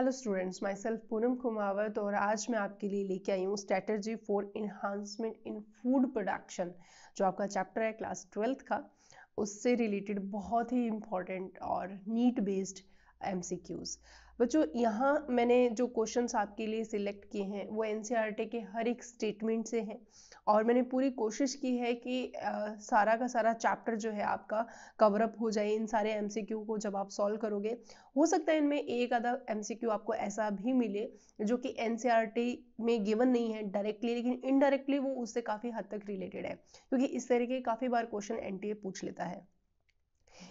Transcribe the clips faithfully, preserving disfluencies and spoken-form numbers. Hello students, my self Poonam Kumawat और आज मैं आपके लिए लेके आई हूँ strategy for enhancement in food production, जो आपका चैप्टर है क्लास ट्वेल्थ का। उससे रिलेटेड बहुत ही इम्पॉर्टेंट और नीट बेस्ड एमसीक्यूज। बच्चों, यहाँ मैंने जो क्वेश्चंस आपके लिए सिलेक्ट किए हैं वो एनसीईआरटी के हर एक स्टेटमेंट से हैं और मैंने पूरी कोशिश की है कि आ, सारा का सारा चैप्टर जो है आपका कवर अप हो जाए इन सारे एमसीक्यू को जब आप सॉल्व करोगे। हो सकता है इनमें एक आधा एमसीक्यू आपको ऐसा भी मिले जो कि एनसीईआरटी में गिवन नहीं है डायरेक्टली, लेकिन इनडायरेक्टली वो उससे काफ़ी हद तक रिलेटेड है, क्योंकि इस तरह के काफ़ी बार क्वेश्चन एनटीए पूछ लेता है।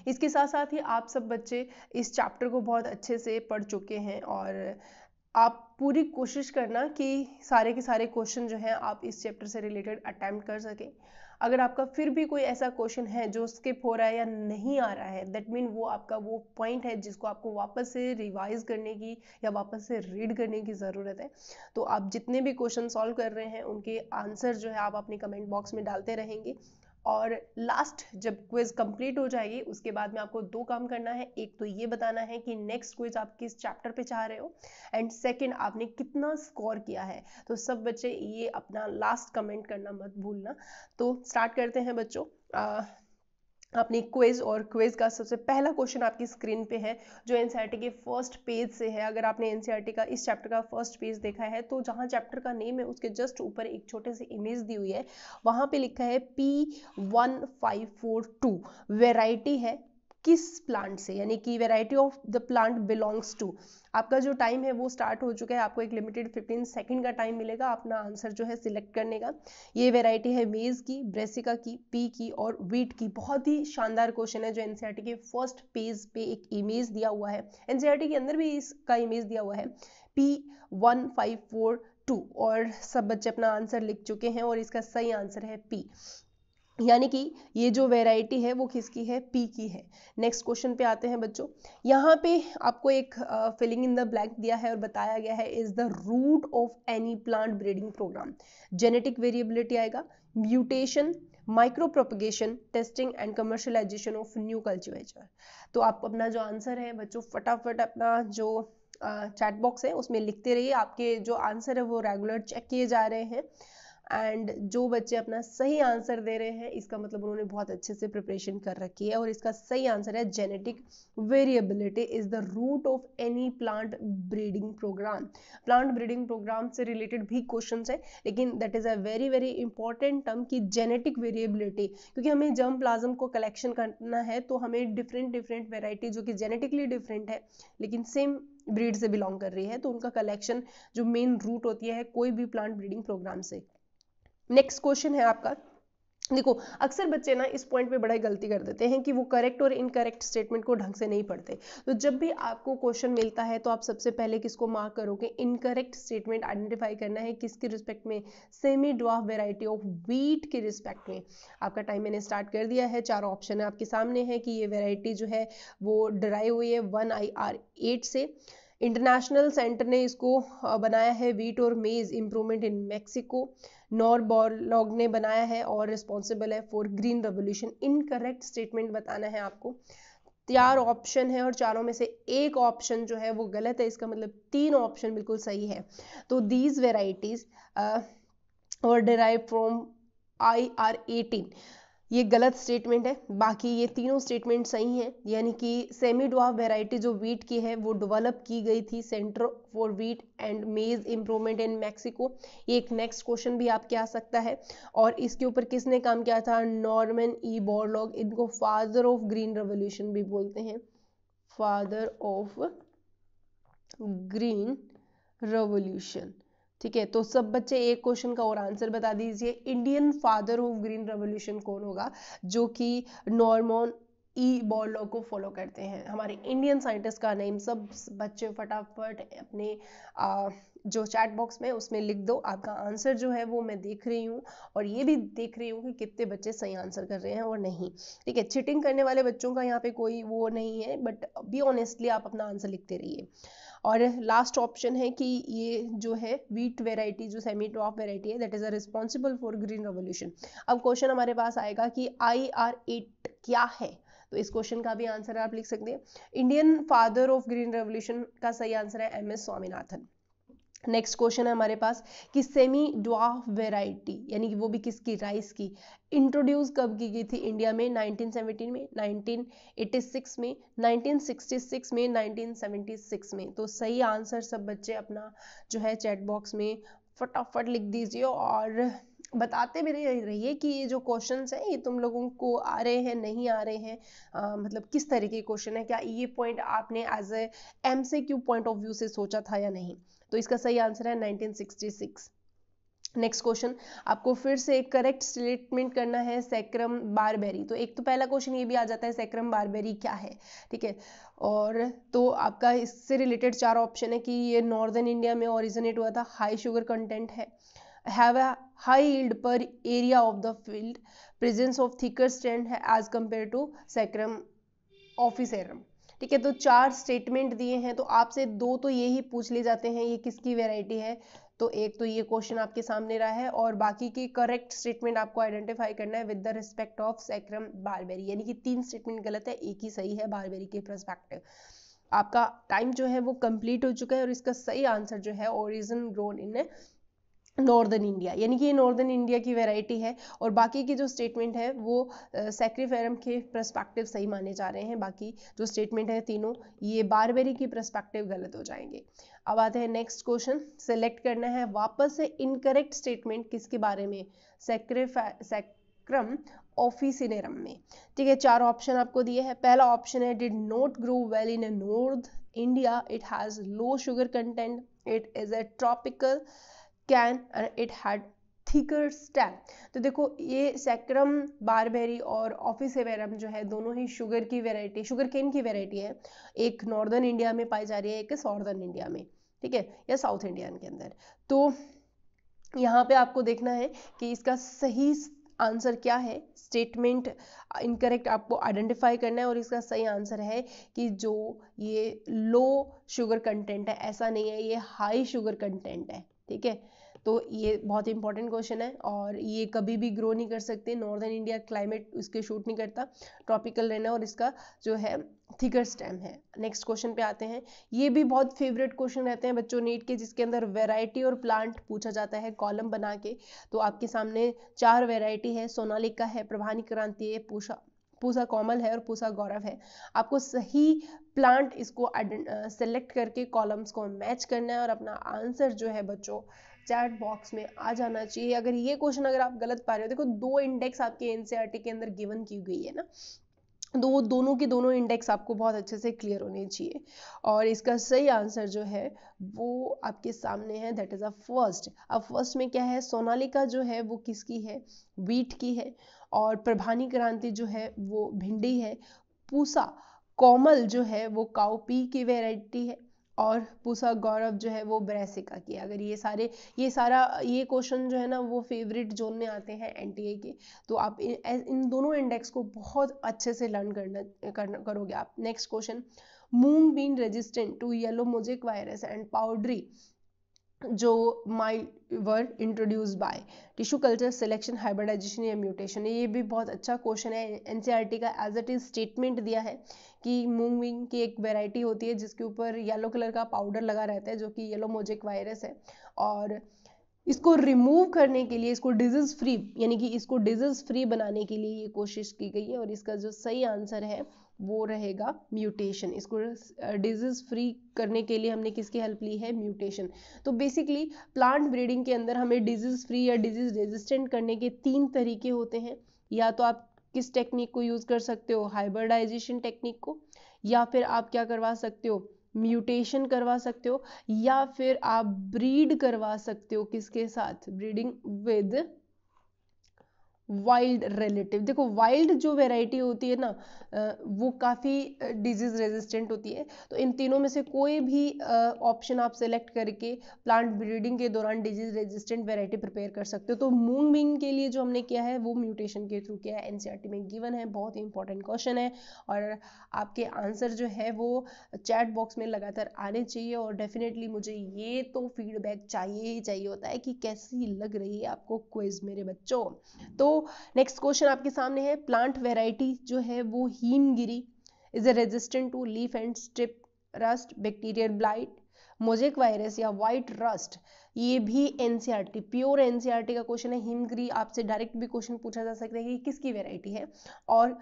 इसके साथ साथ ही आप सब बच्चे इस चैप्टर को बहुत अच्छे से पढ़ चुके हैं और आप पूरी कोशिश करना कि सारे के सारे क्वेश्चन जो हैं आप इस चैप्टर से रिलेटेड अटैम्प्ट कर सकें। अगर आपका फिर भी कोई ऐसा क्वेश्चन है जो स्किप हो रहा है या नहीं आ रहा है, दैट मीन वो आपका वो पॉइंट है जिसको आपको वापस से रिवाइज करने की या वापस से रीड करने की ज़रूरत है। तो आप जितने भी क्वेश्चन सॉल्व कर रहे हैं उनके आंसर जो है आप अपने कमेंट बॉक्स में डालते रहेंगे और लास्ट जब क्विज कंप्लीट हो जाएगी उसके बाद में आपको दो काम करना है। एक तो ये बताना है कि नेक्स्ट क्विज आप किस चैप्टर पे चाह रहे हो, एंड सेकंड आपने कितना स्कोर किया है। तो सब बच्चे ये अपना लास्ट कमेंट करना मत भूलना। तो स्टार्ट करते हैं बच्चों आ, अपनी क्विज। और क्विज का सबसे पहला क्वेश्चन आपकी स्क्रीन पे है जो एनसीईआरटी के फर्स्ट पेज से है। अगर आपने एनसीईआरटी का इस चैप्टर का फर्स्ट पेज देखा है तो जहाँ चैप्टर का नेम है उसके जस्ट ऊपर एक छोटे से इमेज दी हुई है, वहाँ पे लिखा है P one five four two. Variety है किस प्लांट से, यानी कि variety of the plant belongs to. आपका जो टाइम है वो स्टार्ट हो चुका है, आपको एक लिमिटेड पंद्रह सेकंड का टाइम मिलेगा अपना आंसर जो है सिलेक्ट करने का। ये वेराइटी है मेज़ की, ब्रेसिका की, पी की और वीट की। बहुत ही शानदार क्वेश्चन है जो एनसीईआरटी के फर्स्ट पेज पे एक इमेज दिया हुआ है, एनसीईआरटी के अंदर भी इसका इमेज दिया हुआ है P one five four two. और सब बच्चे अपना आंसर लिख चुके हैं और इसका सही आंसर है पी, यानी कि ये जो वेराइटी है वो किसकी है, पी की है। नेक्स्ट क्वेश्चन पे आते हैं बच्चों। यहाँ पे आपको एक फिलिंग इन द ब्लैंक दिया है और बताया गया है is the root of any plant breeding programme. Genetic variability आएगा, mutation, micro propagation, testing and commercialization of new cultivator. तो आप अपना जो आंसर है बच्चों फटाफट अपना जो चैट uh, बॉक्स है उसमें लिखते रहिए। आपके जो आंसर है वो रेगुलर चेक किए जा रहे हैं एंड जो बच्चे अपना सही आंसर दे रहे हैं इसका मतलब उन्होंने बहुत अच्छे से प्रिपरेशन कर रखी है। और इसका सही आंसर है genetic variability is the root of any plant breeding programme. Plant breeding programme से रिलेटेड भी क्वेश्चंस है, लेकिन that is a very very important term की जेनेटिक वेरिएबिलिटी, क्योंकि हमें जर्म प्लाज्म को कलेक्शन करना है तो हमें डिफरेंट डिफरेंट वेराइटी जो कि जेनेटिकली डिफरेंट है लेकिन सेम ब्रीड से बिलोंग कर रही है, तो उनका कलेक्शन जो मेन रूट होती है कोई भी प्लांट ब्रीडिंग प्रोग्राम से। नेक्स्ट क्वेश्चन है आपका। देखो, अक्सर बच्चे ना इस पॉइंट पे बड़ा गलती कर देते हैं कि वो करेक्ट और इनकरेक्ट स्टेटमेंट को ढंग से नहीं पढ़ते। तो जब भी आपको क्वेश्चन मिलता है तो आप सबसे पहले किसको मार्क करोगे, इनकरेक्ट स्टेटमेंट आइडेंटिफाई करना है किसके रिस्पेक्ट में, semi dwarf variety of wheat के रिस्पेक्ट में। आपका टाइम मैंने स्टार्ट कर दिया है। चारों ऑप्शन आपके सामने है कि ये वेराइटी जो है वो डराई हुई है वन आई आर एट से। इंटरनेशनल सेंटर ने इसको बनाया है वीट और maize improvement in Mexico. Nor Borlaug ने बनाया है और रिस्पॉन्सिबल है for green revolution. Incorrect statement बताना है आपको। चार ऑप्शन है और चारों में से एक ऑप्शन जो है वो गलत है, इसका मतलब तीन ऑप्शन बिल्कुल सही है। तो these varieties are derive from I R eighteen, ये गलत स्टेटमेंट है। बाकी ये तीनों स्टेटमेंट सही हैं, यानी कि सेमी ड्वार्फ वेराइटी जो वीट की है वो डेवलप की गई थी centre for wheat and maize improvement in Mexico. ये एक नेक्स्ट क्वेश्चन भी आपके आ सकता है। और इसके ऊपर किसने काम किया था, नॉर्मन ई बॉर्लॉग। इनको फादर ऑफ ग्रीन रेवोल्यूशन भी बोलते हैं, फादर ऑफ ग्रीन रेवोल्यूशन। ठीक है, तो सब बच्चे एक क्वेश्चन का और आंसर बता दीजिए। Indian father of green revolution कौन होगा, जो कि नॉर्मन ई बॉर्लॉग को फॉलो करते हैं। हमारे इंडियन साइंटिस्ट का नेम सब बच्चे फटाफट अपने आ, जो चैट बॉक्स में उसमें लिख दो। आपका आंसर जो है वो मैं देख रही हूँ और ये भी देख रही हूँ कि कितने बच्चे सही आंसर कर रहे हैं और नहीं। ठीक है, चीटिंग करने वाले बच्चों का यहाँ पे कोई वो नहीं है, बट बी ऑनेस्टली आप अपना आंसर लिखते रहिए। और लास्ट ऑप्शन है कि ये जो है वीट वेराइटी जो सेमी ड्वार्फ वेराइटी है that is a responsible for green revolution. अब क्वेश्चन हमारे पास आएगा कि आई आर एट क्या है, तो इस क्वेश्चन का भी आंसर आप लिख सकते हैं। Indian father of green revolution का सही आंसर है M S Swaminathan. Next question है हमारे पास कि सेमी ड्वार्फ वेराइटी यानी कि वो भी किसकी, राइस की, इंट्रोड्यूस कब की गई थी इंडिया में? नाइनटीन सेवनटीन में, नाइनटीन एटी सिक्स में, नाइनटीन सिक्सटी सिक्स में, नाइनटीन सेवनटी सिक्स में। तो सही आंसर सब बच्चे अपना जो है चैट बॉक्स में फटाफट लिख दीजिए और बताते भी रहिए कि ये जो क्वेश्चंस हैं ये तुम लोगों को आ रहे हैं नहीं आ रहे हैं, आ, मतलब किस तरह के क्वेश्चन है, क्या ये पॉइंट आपने as a MCQ point of view से सोचा था या नहीं। तो इसका सही आंसर है nineteen sixty six. Next question आपको फिर से करेक्ट स्टेटमेंट करना है सैक्रम बारबेरी। तो एक तो पहला क्वेश्चन ये भी आ जाता है सैक्रम बारबेरी क्या है, ठीक है, और तो आपका इससे रिलेटेड चार ऑप्शन है कि ये नॉर्दर्न इंडिया में ओरिजिनेट हुआ था, हाई शुगर कंटेंट है, have a high yield per area of the field, presence of thicker strand है as compare to Saccharum officinarum. ठीक है, तो चार स्टेटमेंट दिए हैं तो आपसे दो तो ये ही पूछ ले जाते हैं ये किसकी वैरायटी है। तो एक तो ये क्वेश्चन आपके सामने रहा है और बाकी के करेक्ट स्टेटमेंट आपको आइडेंटिफाई करना है with the respect of Saccharum barberi, यानी कि तीन स्टेटमेंट गलत है एक ही सही है बारबेरी के प्रस्पेक्टिव। आपका टाइम जो है वो कंप्लीट हो चुका है और इसका सही आंसर जो है origin grown in northern India, यानी कि ये नॉर्दर्न इंडिया की वैरायटी है और बाकी के जो स्टेटमेंट है वो सैक्रिफेरम के प्रस्पेक्टिव सही माने जा रहे हैं। बाकी जो स्टेटमेंट है तीनों ये बारबेरी की प्रस्पेक्टिव गलत हो जाएंगे। अब आते हैं नेक्स्ट क्वेश्चन, सेलेक्ट करना है वापस से इनकरेक्ट स्टेटमेंट किसके बारे में, सैक्रम ऑफिसिनेरम में। ठीक है, चार ऑप्शन आपको दिए हैं। पहला ऑप्शन है did not grow well in north India, it has low sugar content, it is a tropical cane and it had thicker stem. तो देखो ये सैक्रम बारबेरी और ऑफिसेरम जो है दोनों ही शुगर की वैरायटी, शुगर केन की वैरायटी है, एक नॉर्दर्न इंडिया में पाई जा रही है एक सॉर्दर्न इंडिया में, ठीक है, या साउथ इंडियन के अंदर। तो यहाँ पे आपको देखना है कि इसका सही आंसर क्या है, स्टेटमेंट इनकरेक्ट आपको आइडेंटिफाई करना है और इसका सही आंसर है कि जो ये लो शुगर कंटेंट है ऐसा नहीं है, ये हाई शुगर कंटेंट है। ठीक है, तो ये बहुत इंपॉर्टेंट क्वेश्चन है और ये कभी भी ग्रो नहीं कर सकते, नॉर्दर्न इंडिया क्लाइमेट उसके शूट नहीं करता, ट्रॉपिकल रहना और इसका जो है थिकर स्टेम है। नेक्स्ट क्वेश्चन पे आते हैं, ये भी बहुत फेवरेट क्वेश्चन रहते हैं बच्चों नीट के, जिसके अंदर वैरायटी और प्लांट पूछा जाता है कॉलम बना के। तो आपके सामने चार वैरायटी है, सोनालिका है, प्रभात क्रांति है, पूसा पूसा कोमल है और पूसा गौरव है। आपको सही प्लांट इसको सेलेक्ट करके कॉलम्स को मैच करना है और अपना आंसर जो है बच्चों चैट बॉक्स में आ जाना चाहिए। अगर ये क्वेश्चन अगर आप गलत पा रहे हो, देखो दो इंडेक्स आपके एनसीईआरटी के अंदर गिवन की गई है ना, दो दोनों के दोनों इंडेक्स आपको बहुत अच्छे से क्लियर होने चाहिए और इसका सही आंसर जो है वो आपके सामने है, दैट इज अ फर्स्ट। अब फर्स्ट में क्या है, सोनालिका जो है वो किसकी है, वीट की है, और प्रभानी क्रांति जो है वो भिंडी है, पूसा कोमल जो है वो काउपी की वैरायटी है और पूसा गौरव जो है वो ब्रेसिका की। अगर ये सारे ये सारा ये क्वेश्चन जो है ना वो फेवरेट जोन में आते हैं एनटीए के, तो आप इन, इन दोनों इंडेक्स को बहुत अच्छे से लर्न करना, करना करोगे आप। Next question, moong bean resistant to yellow mosaic virus and powdery जो mild were introduce by tissue culture selection hybridization या म्यूटेशन। ये भी बहुत अच्छा क्वेश्चन है, एनसीईआरटी का एज इट इज स्टेटमेंट दिया है कि मूंग बीन की एक वैरायटी होती है जिसके ऊपर येलो कलर का पाउडर लगा रहता है जो कि येलो मोजेक वायरस है, और इसको रिमूव करने के लिए, इसको डिजीज फ्री यानी कि इसको डिजीज फ्री बनाने के लिए ये कोशिश की गई है और इसका जो सही आंसर है वो रहेगा म्यूटेशन। इसको डिजीज फ्री करने के लिए हमने किसकी हेल्प ली है, म्यूटेशन। तो बेसिकली प्लांट ब्रीडिंग के अंदर हमें डिजीज फ्री या डिजीज रेजिस्टेंट करने के तीन तरीके होते हैं, या तो आप किस टेक्निक को यूज कर सकते हो, हाइब्रिडाइजेशन टेक्निक को, या फिर आप क्या करवा सकते हो, म्यूटेशन करवा सकते हो, या फिर आप ब्रीड करवा सकते हो किसके साथ, ब्रीडिंग विद वाइल्ड रिलेटिव। देखो वाइल्ड जो वैरायटी होती है ना वो काफ़ी डिजीज रेजिस्टेंट होती है, तो इन तीनों में से कोई भी ऑप्शन आप सेलेक्ट करके प्लांट ब्रीडिंग के दौरान डिजीज रेजिस्टेंट वैरायटी प्रिपेयर कर सकते हो। तो मूंग बीन के लिए जो हमने किया है वो म्यूटेशन के थ्रू किया है, एनसीईआरटी में गिवन है, बहुत ही इंपॉर्टेंट क्वेश्चन है और आपके आंसर जो है वो चैट बॉक्स में लगातार आने चाहिए और डेफिनेटली मुझे ये तो फीडबैक चाहिए ही चाहिए होता है कि कैसी लग रही है आपको क्विज मेरे बच्चों। तो नेक्स्ट क्वेश्चन आपके सामने है, प्लांट वेराइटी जो है वो Himgiri is a resistant to leaf and strip rust, bacterial blight, mosaic virus या व्हाइट रस्ट। ये भी एनसीईआरटी प्योर एनसीईआरटी का क्वेश्चन है। हिमगिरी आपसे डायरेक्ट भी क्वेश्चन पूछा जा सकता है कि किसकी वेराइटी है और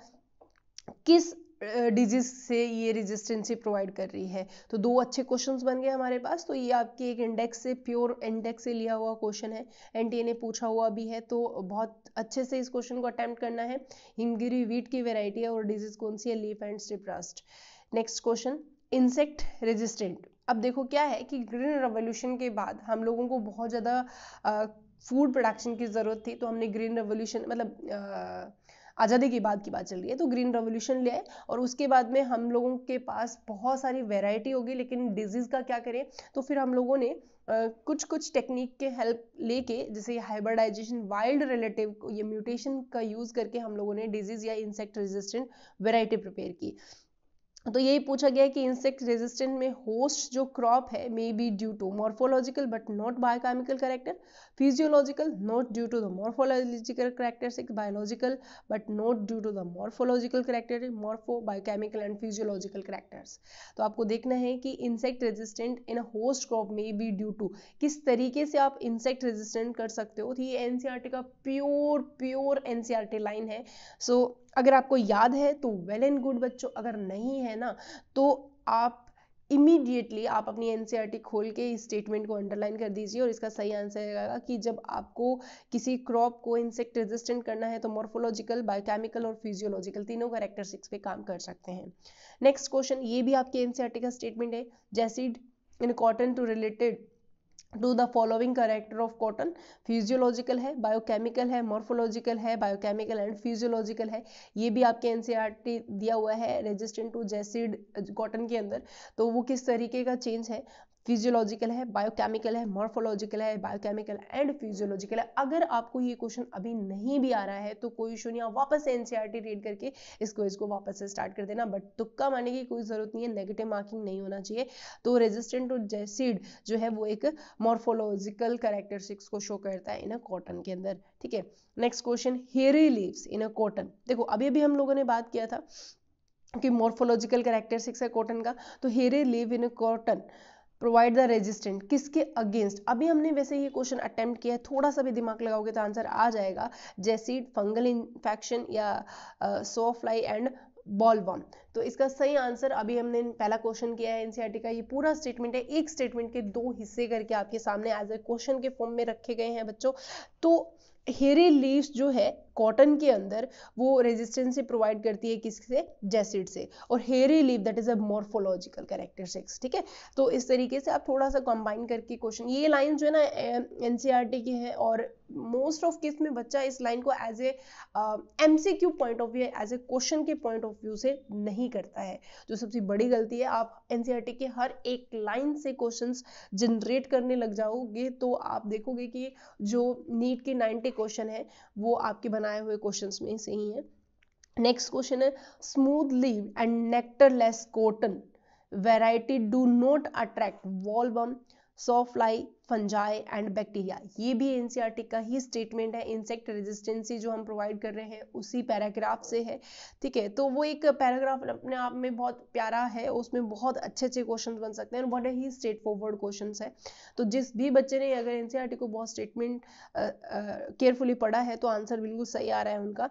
किस डिजीज से ये रेजिस्टेंसी प्रोवाइड कर रही है। तो दो अच्छे क्वेश्चंस बन गए हमारे पास। तो ये आपके एक इंडेक्स से, प्योर इंडेक्स से लिया हुआ क्वेश्चन है, एनटीए ने पूछा हुआ भी है, तो बहुत अच्छे से इस क्वेश्चन को अटेम्प्ट करना है। हिमगिरी वीट की वेराइटी है और डिजीज कौन सी है, leaf and strip rust. Next question, insect resistant. अब देखो क्या है कि ग्रीन रेवोल्यूशन के बाद हम लोगों को बहुत ज़्यादा फूड प्रोडक्शन की ज़रूरत थी, तो हमने ग्रीन रेवोल्यूशन मतलब आज़ादी के बाद की बात चल रही है, तो ग्रीन रेवोल्यूशन ले आए और उसके बाद में हम लोगों के पास बहुत सारी वैरायटी होगी, लेकिन डिजीज़ का क्या करें। तो फिर हम लोगों ने Uh, कुछ कुछ टेक्निक के हेल्प लेके, जैसे हाइब्रिडाइजेशन, वाइल्ड रिलेटिव, ये म्यूटेशन का यूज़ करके हम लोगों ने डिजीज़ या इंसेक्ट रेजिस्टेंट वेराइटी प्रिपेयर की। तो यही पूछा गया कि इंसेक्ट रेजिस्टेंट में होस्ट जो क्रॉप है, may be due to morphological but not biochemical character, physiological not due to the morphological characteristics, biological but not due to the morphological character, morpho, biochemical and physiological characters. तो आपको देखना है कि insect resistant in a host crop may be due to, किस तरीके से आप insect resistant कर सकते हो। तो ये एनसीईआरटी का प्योर प्योर एनसीईआरटी लाइन है। सो so, अगर आपको याद है तो वेल एंड गुड बच्चों, अगर नहीं है ना तो आप इमीडिएटली आप अपनी एनसीईआरटी खोल के इस स्टेटमेंट को अंडरलाइन कर दीजिए और इसका सही आंसर रहेगा कि जब आपको किसी क्रॉप को इंसेक्ट रेजिस्टेंट करना है तो मॉर्फोलॉजिकल, बायोकेमिकल और फिजियोलॉजिकल तीनों करेक्टरिस्टिक्स पे काम कर सकते हैं। नेक्स्ट क्वेश्चन, ये भी आपके एनसीईआरटी का स्टेटमेंट है, jassid in cotton to related to the following character of cotton, physiological है, बायोकेमिकल है, मॉर्फोलॉजिकल है, बायोकेमिकल एंड फिजियोलॉजिकल है। ये भी आपके एनसीईआरटी दिया हुआ है, रेजिस्टेंट टू जैसिड कॉटन के अंदर तो वो किस तरीके का चेंज है, फिजियोलॉजिकल है, बायोकेमिकल है, मॉर्फोलॉजिकल है, बायोकेमिकल एंड फिजियोलॉजिकल है। अगर आपको ये क्वेश्चन अभी नहीं भी आ रहा है तो कोई इशू नहीं, आप वापस से एनसीईआरटी रीड करके इस क्विज को वापस से स्टार्ट कर देना, बट तुक्का मारने की कोई ज़रूरत नहीं है, नेगेटिव मार्किंग नहीं होना चाहिए। तो रेजिस्टेंट टू जैसिड जो है वो एक मॉर्फोलॉजिकल करेक्टरिस्टिक्स को शो करता है इन अ कॉटन के अंदर, ठीक है। Next question, hairy leaves in a cotton. देखो अभी अभी हम लोगों ने बात किया था कि मॉर्फोलॉजिकल करेक्टरिस्टिक्स है कॉटन का, तो hairy leave in a cotton provide the resistant, किसके अगेंस्ट। अभी हमने वैसे ये क्वेश्चन अटेम्प्ट किया है, थोड़ा सा भी दिमाग लगाओगे तो आंसर आ जाएगा, जैसीड, फंगल इन्फेक्शन या सो फ्लाई एंड बॉलवर्म। तो इसका सही आंसर, अभी हमने पहला क्वेश्चन किया है एनसीईआरटी का, ये पूरा स्टेटमेंट है, एक स्टेटमेंट के दो हिस्से करके आपके सामने एज ए क्वेश्चन के फॉर्म में रखे गए हैं बच्चों। तो हेयरी लीव्स जो है कॉटन के अंदर वो रेजिस्टेंसी प्रोवाइड करती है किससे, जैसिड से, और hairy leave that is a morphological characteristics, ठीक है। तो इस तरीके से आप थोड़ा सा कंबाइन करके क्वेश्चन, ये लाइन जो है ना एनसीईआरटी की है और मोस्ट ऑफ केस में बच्चा इस लाइन को as a MCQ point of view, as a question के पॉइंट ऑफ व्यू से नहीं करता है, जो सबसे बड़ी गलती है। आप एनसीईआरटी के हर एक लाइन से क्वेश्चंस जनरेट करने लग जाओगे तो आप देखोगे कि जो नीट के नाइन्टी क्वेश्चन है वो आपके बनाए हुए क्वेश्चंस में से ही है। नेक्स्ट क्वेश्चन है, smooth leave and nectarless cotton variety do not attract bollworm, so fly, fungi and bacteria. ये भी एनसीईआरटी का ही स्टेटमेंट है, इंसेक्ट रेजिस्टेंसी जो हम प्रोवाइड कर रहे हैं उसी पैराग्राफ से है, ठीक है। तो वो एक पैराग्राफ अपने आप में बहुत प्यारा है, उसमें बहुत अच्छे अच्छे क्वेश्चंस बन सकते हैं, बड़े ही स्ट्रेट फॉरवर्ड क्वेश्चंस है। तो जिस भी बच्चे ने अगर एनसीईआरटी को बहुत स्टेटमेंट केयरफुली पढ़ा है तो आंसर बिल्कुल सही आ रहा है उनका,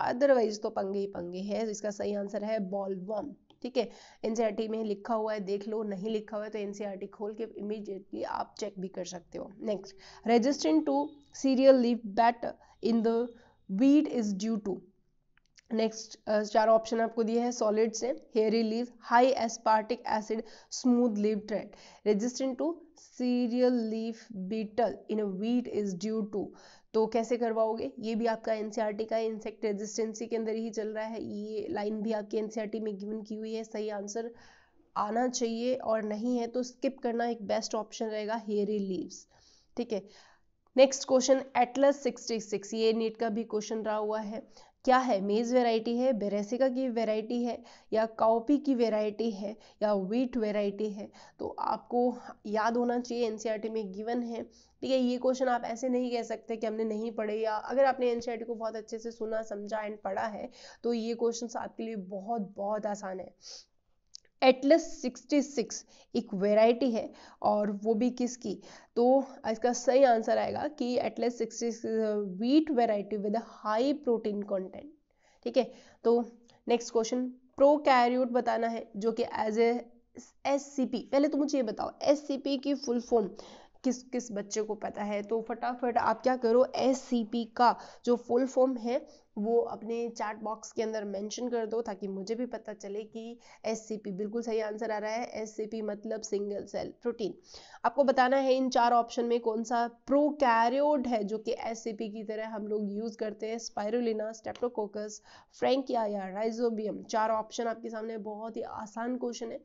अदरवाइज तो पंगे ही पंगे है। इसका सही आंसर है बॉलवर्म, ठीक है। एनसीईआरटी में लिखा हुआ है, देख लो, नहीं लिखा हुआ है तो एनसीईआरटी खोल के इमीडिएटली आप चेक भी कर सकते हो। Next, resistant to cereal leaf bat in the wheat is due to. Next चार ऑप्शन आपको दिए हैं, सॉलिड से hairy leave, high aspartic acid, smooth leave trait. Resistant to cereal leaf beetle in a wheat is due to, तो कैसे करवाओगे। ये भी आपका एनसीईआरटी का इंसेक्ट रेजिस्टेंसी के अंदर ही चल रहा है, ये लाइन भी आपकी एनसीईआरटी में गिवन की हुई है, सही आंसर आना चाहिए और नहीं है तो स्किप करना एक बेस्ट ऑप्शन रहेगा, हेयरी लीव्स, ठीक है। Next question, Atlas sixty six, ये नीट का भी क्वेश्चन रहा हुआ है, क्या है, मेज़ वेराइटी है, बेरेसिका की वेराइटी है, या काउपी की वेराइटी है, या व्हीट वेराइटी है। तो आपको याद होना चाहिए एनसीईआरटी में गिवन है, ठीक है। ये क्वेश्चन आप ऐसे नहीं कह सकते कि हमने नहीं पढ़े, या अगर आपने एनसीईआरटी को बहुत अच्छे से सुना, समझा एंड पढ़ा है तो ये क्वेश्चन आपके लिए बहुत बहुत आसान है। एटलस सिक्सटी सिक्स एक वेराइटी है, और वो भी किसकी, तो इसका सही आंसर आएगा कि Atlas sixty six wheat variety with high protein content, ठीक है। तो नेक्स्ट क्वेश्चन प्रोकैरियोट बताना है, जो कि एज ए एससीपी। पहले तो मुझे ये बताओ एससीपी की फुल फॉर्म किस किस बच्चे को पता है, तो फटाफट आप क्या करो, एससीपी का जो फुल फॉर्म है वो अपने चार्ट बॉक्स के अंदर मेंशन कर दो, ताकि मुझे भी पता चले कि एससीपी बिल्कुल सही आंसर आ रहा है। एससीपी मतलब सिंगल सेल प्रोटीन। आपको बताना है इन चार ऑप्शन में कौन सा प्रोकैरियोट है जो कि एससीपी की तरह हम लोग यूज करते हैं, स्पायरुलिना, स्ट्रेप्टोकोकस, फ्रैंकिया या राइजोबियम। चार ऑप्शन आपके सामने, बहुत ही आसान क्वेश्चन है।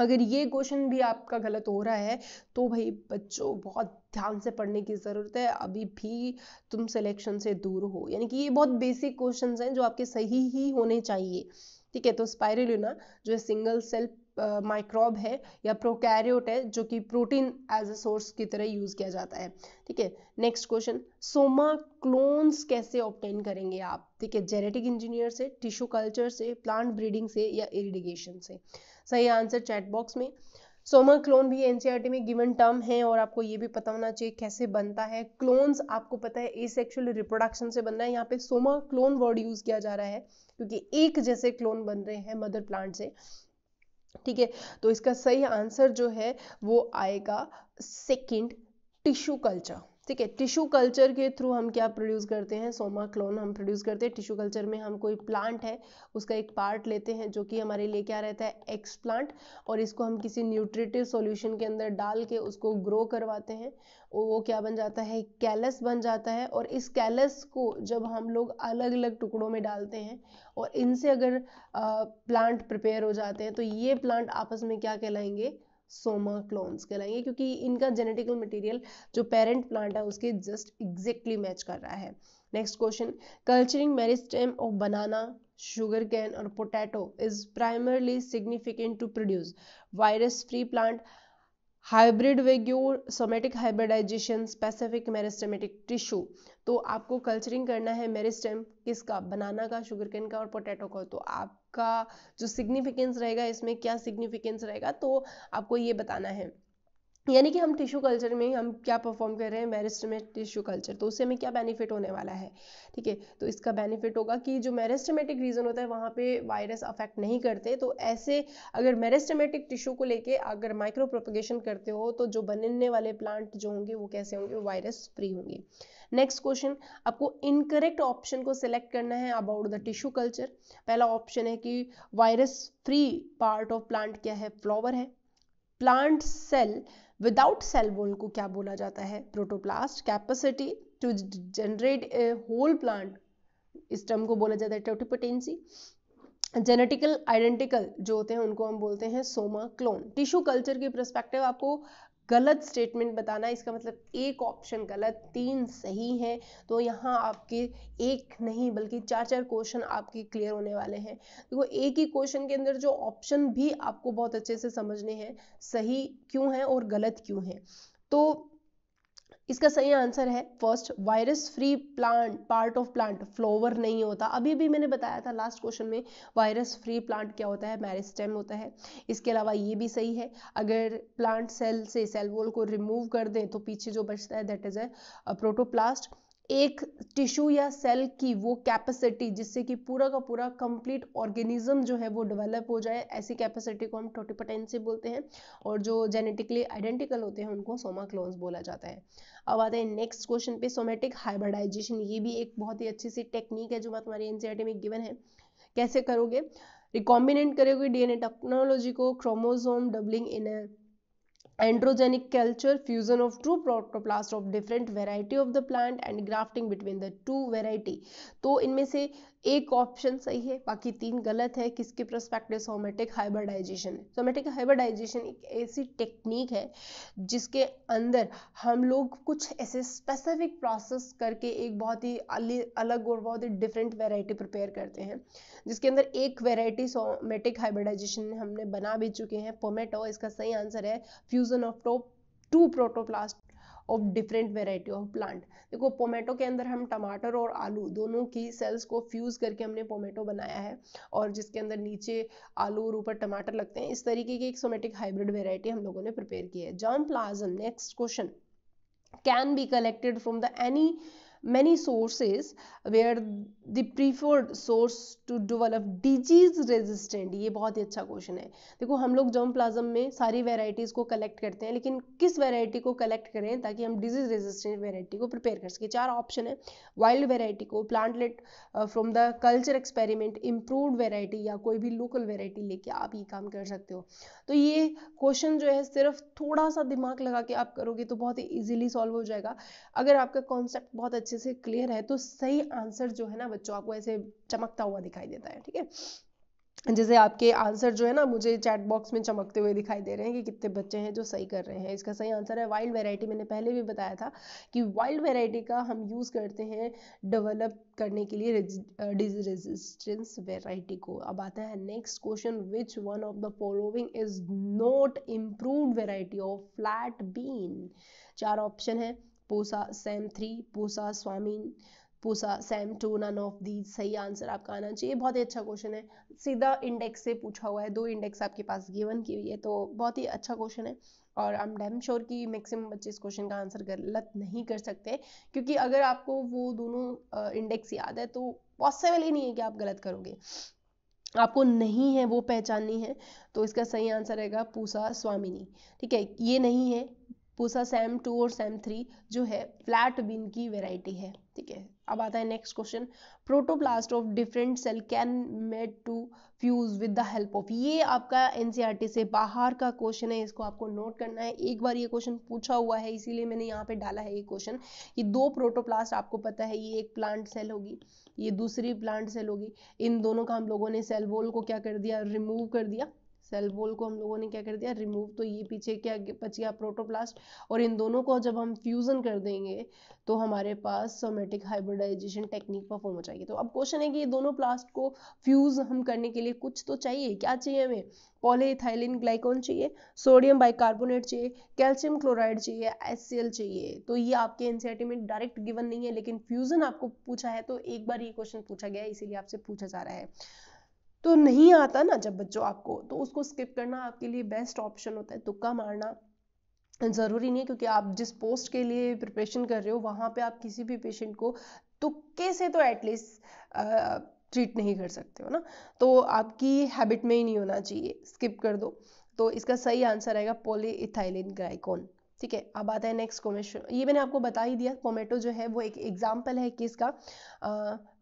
अगर ये क्वेश्चन भी आपका गलत हो रहा है तो भाई बच्चों बहुत ध्यान से पढ़ने की ज़रूरत है, अभी भी तुम सिलेक्शन से दूर हो, यानी कि ये बहुत बेसिक क्वेश्चंस हैं जो आपके सही ही होने चाहिए, ठीक है। तो स्पायरुलिना जो सिंगल सेल माइक्रोब है या प्रोकैरियोट है जो कि प्रोटीन एज अ सोर्स की तरह यूज किया जाता है, ठीक है। नेक्स्ट क्वेश्चन, सोमा क्लोन्स कैसे ऑब्टेन करेंगे आप, ठीक है, जेनेटिक इंजीनियर से, टिश्यू कल्चर से, प्लांट ब्रीडिंग से या इरिगेशन से। सही आंसर चैट बॉक्स में। सोमा क्लोन भी एनसीईआरटी में गिवन टर्म है, और आपको ये भी पता होना चाहिए कैसे बनता है। क्लोन्स आपको पता है एसेक्सुअल रिप्रोडक्शन से बन रहा है, यहाँ पे सोमा क्लोन वर्ड यूज किया जा रहा है क्योंकि एक जैसे क्लोन बन रहे हैं मदर प्लांट से, ठीक है। तो इसका सही आंसर जो है वो आएगा सेकंड, टिश्यू कल्चर, ठीक है। टिश्यू कल्चर के थ्रू हम क्या प्रोड्यूस करते हैं, सोमा क्लोन हम प्रोड्यूस करते हैं। टिश्यू कल्चर में हम कोई प्लांट है उसका एक पार्ट लेते हैं जो कि हमारे लिए क्या रहता है, एक्सप्लांट, और इसको हम किसी न्यूट्रिटिव सॉल्यूशन के अंदर डाल के उसको ग्रो करवाते हैं। वो क्या बन जाता है, कैलस बन जाता है, और इस कैलस को जब हम लोग अलग अलग टुकड़ों में डालते हैं और इनसे अगर प्लांट प्रिपेयर हो जाते हैं तो ये प्लांट आपस में क्या कहलाएंगे, सोमा क्लोन्स कहलाएंगे, क्योंकि इनका जेनेटिकल मटेरियल जो पेरेंट प्लांट है उसके जस्ट एग्जैक्टली मैच कर रहा है। Next question, culturing meristem of banana, sugar cane और potato is primarily significant to produce virus free plant, hybrid vigour, somatic hybridization, specific meristematic tissue. तो आपको culturing करना है मेरिस्टेम किसका, बनाना का, शुगर कैन का और पोटैटो का। तो आप का जो सिग्निफिकेंस रहेगा, इसमें क्या सिग्निफिकेंस रहेगा, तो आपको ये बताना है। यानी कि हम टिश्यू कल्चर में हम क्या परफॉर्म कर रहे हैं, मेरिस्टेमेटिक टिश्यू कल्चर, तो उससे हमें क्या बेनिफिट होने वाला है, ठीक है। तो इसका बेनिफिट होगा कि जो मेरिस्टेमेटिक रीजन होता है वहाँ पे वायरस अफेक्ट नहीं करते, तो ऐसे अगर मेरिस्टेमेटिक टिश्यू को लेके अगर माइक्रो प्रोपगेशन करते हो तो जो बनने वाले प्लांट जो होंगे वो कैसे होंगे, वायरस फ्री होंगे। नेक्स्ट क्वेश्चन, आपको इनकरेक्ट ऑप्शन को सिलेक्ट करना है अबाउट द टिश्यू कल्चर। पहला ऑप्शन है कि virus free part of plant क्या है, फ्लावर है। Plant cell without cell wall को क्या बोला जाता है, protoplast. Capacity to generate a whole plant, इस टर्म को बोला जाता है टोटिपोटेंसी। जेनेटिकल आइडेंटिकल जो होते हैं उनको हम बोलते हैं सोमा क्लोन। टिश्यू कल्चर के परस्पेक्टिव आपको गलत स्टेटमेंट बताना है, इसका मतलब एक ऑप्शन गलत, तीन सही है। तो यहाँ आपके एक नहीं बल्कि चार चार क्वेश्चन आपके क्लियर होने वाले हैं। देखो तो एक ही क्वेश्चन के अंदर जो ऑप्शन भी आपको बहुत अच्छे से समझने हैं, सही क्यों है और गलत क्यों है। तो इसका सही आंसर है first, virus free plant part of plant flower नहीं होता। अभी भी मैंने बताया था लास्ट क्वेश्चन में, वायरस फ्री प्लांट क्या होता है, मेरिस्टेम होता है। इसके अलावा ये भी सही है, अगर प्लांट सेल से सेल वॉल को रिमूव कर दें तो पीछे जो बचता है दैट इज ए प्रोटोप्लास्ट। एक टिश्यू या सेल की वो कैपेसिटी जिससे कि पूरा का पूरा कंप्लीट ऑर्गेनिज्म जो है वो डेवलप हो जाए, ऐसी कैपेसिटी को हम टोटिपोटेंसी बोलते हैं, और जो जेनेटिकली आइडेंटिकल होते हैं उनको सोमा क्लोन्स बोला जाता है। अब आते हैं नेक्स्ट क्वेश्चन पे, सोमेटिक हाइब्रिडाइजेशन। ये भी एक बहुत ही अच्छी सी टेक्निक है जो हमारी एनसीईआरटी में गिवन है। कैसे करोगे, रिकॉम्बिनेंट करोगे डीएनए टेक्नोलॉजी को, chromosome doubling in a androgenic culture, fusion of two protoplasts of different variety of the plant and grafting between the two variety। तो इनमें से एक ऑप्शन सही है, बाकी तीन गलत है। किसके prospective? Somatic hybridization. Somatic hybridization एक ऐसी टेक्निक है जिसके अंदर हम लोग कुछ ऐसे स्पेसिफिक प्रोसेस करके एक बहुत ही अलग और बहुत ही डिफरेंट वैरायटी प्रिपेयर करते हैं, जिसके अंदर एक वैरायटी सोमेटिक हाइब्रिडाइजेशन हमने बना भी चुके हैं, पोमेटो। इसका सही आंसर है fusion of top two protoplast of different variety of plant. देखो, पोमेटो के अंदर हम टमाटर और आलू दोनों की सेल्स को फ्यूज़ करके हमने पोमेटो बनाया है, और जिसके अंदर नीचे आलू और ऊपर टमाटर लगते हैं। इस तरीके की एक सोमेटिक हाइब्रिड वेराइटी हम लोगों ने प्रिपेयर की है। Germ plasm, next question, can be collected from the any many sources where the preferred source to develop disease resistant। ये बहुत ही अच्छा क्वेश्चन है। देखो, हम लोग जर्म प्लाज्म में सारी वेराइटीज़ को कलेक्ट करते हैं, लेकिन किस वेराइटी को कलेक्ट करें ताकि हम डिजीज रेजिस्टेंट वेराइटी को प्रिपेयर कर सकें? चार ऑप्शन है, वाइल्ड वेराइटी को, plantlet from the culture experiment, improved variety, या कोई भी लोकल वेराइटी लेके आप ये काम कर सकते हो। तो ये क्वेश्चन जो है सिर्फ थोड़ा सा दिमाग लगा के आप करोगे तो बहुत ही ईजिली सॉल्व हो जाएगा। अगर आपका कॉन्सेप्ट बहुत अच्छे से क्लियर है तो सही आंसर जो है ना बच्चों आपको ऐसे चमकता हुआ दिखाई देता है। ठीक है, जैसे आपके आंसर जो है ना मुझे चैट बॉक्स में चमकते हुए दिखाई दे रहे हैं कि कितने बच्चे हैं जो सही कर रहे हैं। इसका सही आंसर है वाइल्ड वैरायटी। मैंने पहले भी बताया था कि वाइल्ड वैरायटी का हम यूज करते हैं डेवलप करने के लिए डिजीज रेजिस्टेंस वैरायटी को। अब आता है next question, which one of the following is not improved variety of flat bean. चार ऑप्शन है, Pusa Sem three, Pusa स्वामीन, Pusa Sem two. None of these सही आंसर आपका आना चाहिए। बहुत ही अच्छा क्वेश्चन है, सीधा इंडेक्स से पूछा हुआ है, दो इंडेक्स आपके पास गिवन की हुई है, तो बहुत ही अच्छा क्वेश्चन है। और आई एम डैम श्योर कि मैक्सिमम बच्चे इस क्वेश्चन का आंसर गलत नहीं कर सकते, क्योंकि अगर आपको वो दोनों इंडेक्स याद है तो पॉसिबल ही नहीं है कि आप गलत करोगे। आपको नहीं है वो पहचाननी है, तो इसका सही आंसर रहेगा पूसा स्वामिनी। ठीक है, ये नहीं है। पूसा सैम टू और सैम थ्री जो है फ्लैट बीन की वैरायटी है। ठीक है, अब आता है next question, protoplast of different cell can made to fuse with the help of. ये आपका एनसीईआरटी से बाहर का क्वेश्चन है, इसको आपको नोट करना है। एक बार ये क्वेश्चन पूछा हुआ है, इसीलिए मैंने यहाँ पे डाला है ये क्वेश्चन कि दो प्रोटोप्लास्ट, आपको पता है ये एक प्लांट सेल होगी, ये दूसरी प्लांट सेल होगी, इन दोनों का हम लोगों ने सेल वॉल को क्या कर दिया, रिमूव कर दिया। सेल वॉल को हम लोगों ने क्या कर दिया, रिमूव। तो ये पीछे क्या बच गया, प्रोटोप्लास्ट। और इन दोनों को जब हम फ्यूजन कर देंगे तो हमारे पास सोमेटिक हाइब्रिडाइजेशन टेक्निक परफॉर्म हो जाएगी। तो अब क्वेश्चन है कि ये दोनों प्लास्ट को फ्यूज हम करने के लिए कुछ तो चाहिए। क्या चाहिए हमें? पॉलीइथाइलिन ग्लाइकोन चाहिए, सोडियम बाइकार्बोनेट चाहिए, कैल्शियम क्लोराइड चाहिए, एचसीएल चाहिए। तो ये आपके एनसीईआरटी में डायरेक्ट गिवन नहीं है, लेकिन फ्यूजन आपको पूछा है, तो एक बार ये क्वेश्चन पूछा गया, इसीलिए आपसे पूछा जा रहा है। तो नहीं आता ना जब बच्चों आपको, तो उसको स्किप करना आपके लिए बेस्ट ऑप्शन होता है। तुक्का मारना ज़रूरी नहीं है, क्योंकि आप जिस पोस्ट के लिए प्रिपरेशन कर रहे हो वहाँ पे आप किसी भी पेशेंट को तुक्के से तो एटलीस्ट ट्रीट नहीं कर सकते हो ना, तो आपकी हैबिट में ही नहीं होना चाहिए, स्किप कर दो। तो इसका सही आंसर आएगा पॉलीइथाइलिन ग्लाइकोन। ठीक है, अब आता है नेक्स्ट क्वेश्चन, ये मैंने आपको बता ही दिया। पोमेटो जो है वो एक एग्जाम्पल है किसका,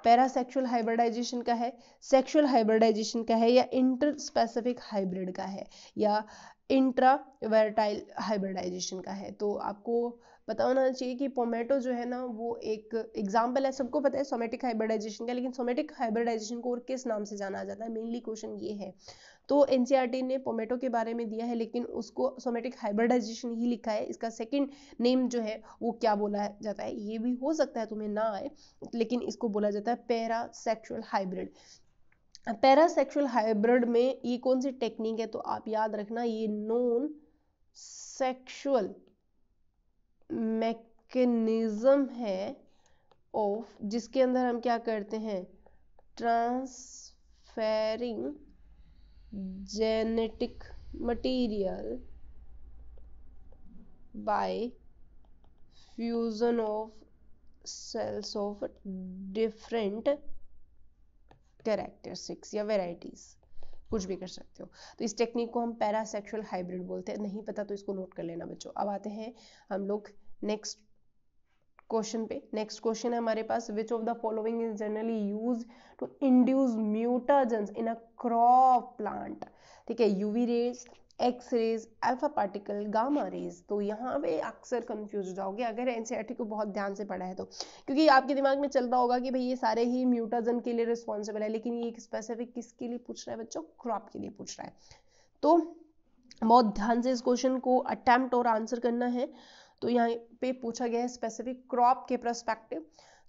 पैरासेक्सुअल हाइब्रिडाइजेशन का है, सेक्सुअल हाइब्रिडाइजेशन का है, या इंटर स्पेसिफिक हाइब्रिड का है, या इंट्रा वर्टाइल हाइब्रिडाइजेशन का है। तो आपको पता होना चाहिए कि पोमेटो जो है ना वो एक एग्जाम्पल है, सबको पता है सोमेटिक हाइब्रिडाइजेशन का, लेकिन सोमेटिक हाइब्रिडाइजेशन को और किस नाम से जाना जाता है, मेनली क्वेश्चन ये है। तो एनसीईआरटी ने पोमेटो के बारे में दिया है, लेकिन उसको सोमेटिक हाइब्रिडाइजेशन ही लिखा है। इसका सेकंड नेम जो है वो क्या बोला जाता है, ये भी हो सकता है तुम्हें ना आए, लेकिन इसको बोला जाता है पैरासेक्सुअल हाइब्रिड। पैरासेक्सुअल हाइब्रिड में ये कौन सी टेक्निक है, तो आप याद रखना ये नॉन सेक्सुअल मैकेनिज्म है ऑफ, जिसके अंदर हम क्या करते हैं, transferring genetic material by fusion of cells of different characteristics या वेराइटीज, कुछ भी कर सकते हो। तो इस टेक्निक को हम पैरासेक्सुअल हाइब्रिड बोलते हैं, नहीं पता तो इसको नोट कर लेना बच्चों। अब आते हैं हम लोग नेक्स्ट क्वेश्चन पे। नेक्स्ट क्वेश्चन है हमारे पास, which of the following is generally use to induce mutagens in a crop plant. ठीक है, UV rays, X rays, alpha particle, gamma rays. तो यहाँ पे अक्सर कंफ्यूज हो जाओगे अगर एनसीईआरटी को बहुत ध्यान से पढ़ा है तो, क्योंकि आपके दिमाग में चल रहा होगा कि भाई ये सारे ही म्यूटाजन के लिए रिस्पॉन्सिबल है, लेकिन ये स्पेसिफिक किसके लिए पूछ रहा है बच्चों, क्रॉप के लिए पूछ रहा है। तो बहुत ध्यान से इस क्वेश्चन को अटैम्प्ट और आंसर करना है। तो यहाँ पे पूछा गया है स्पेसिफिक क्रॉप के परस्पेक्टिव,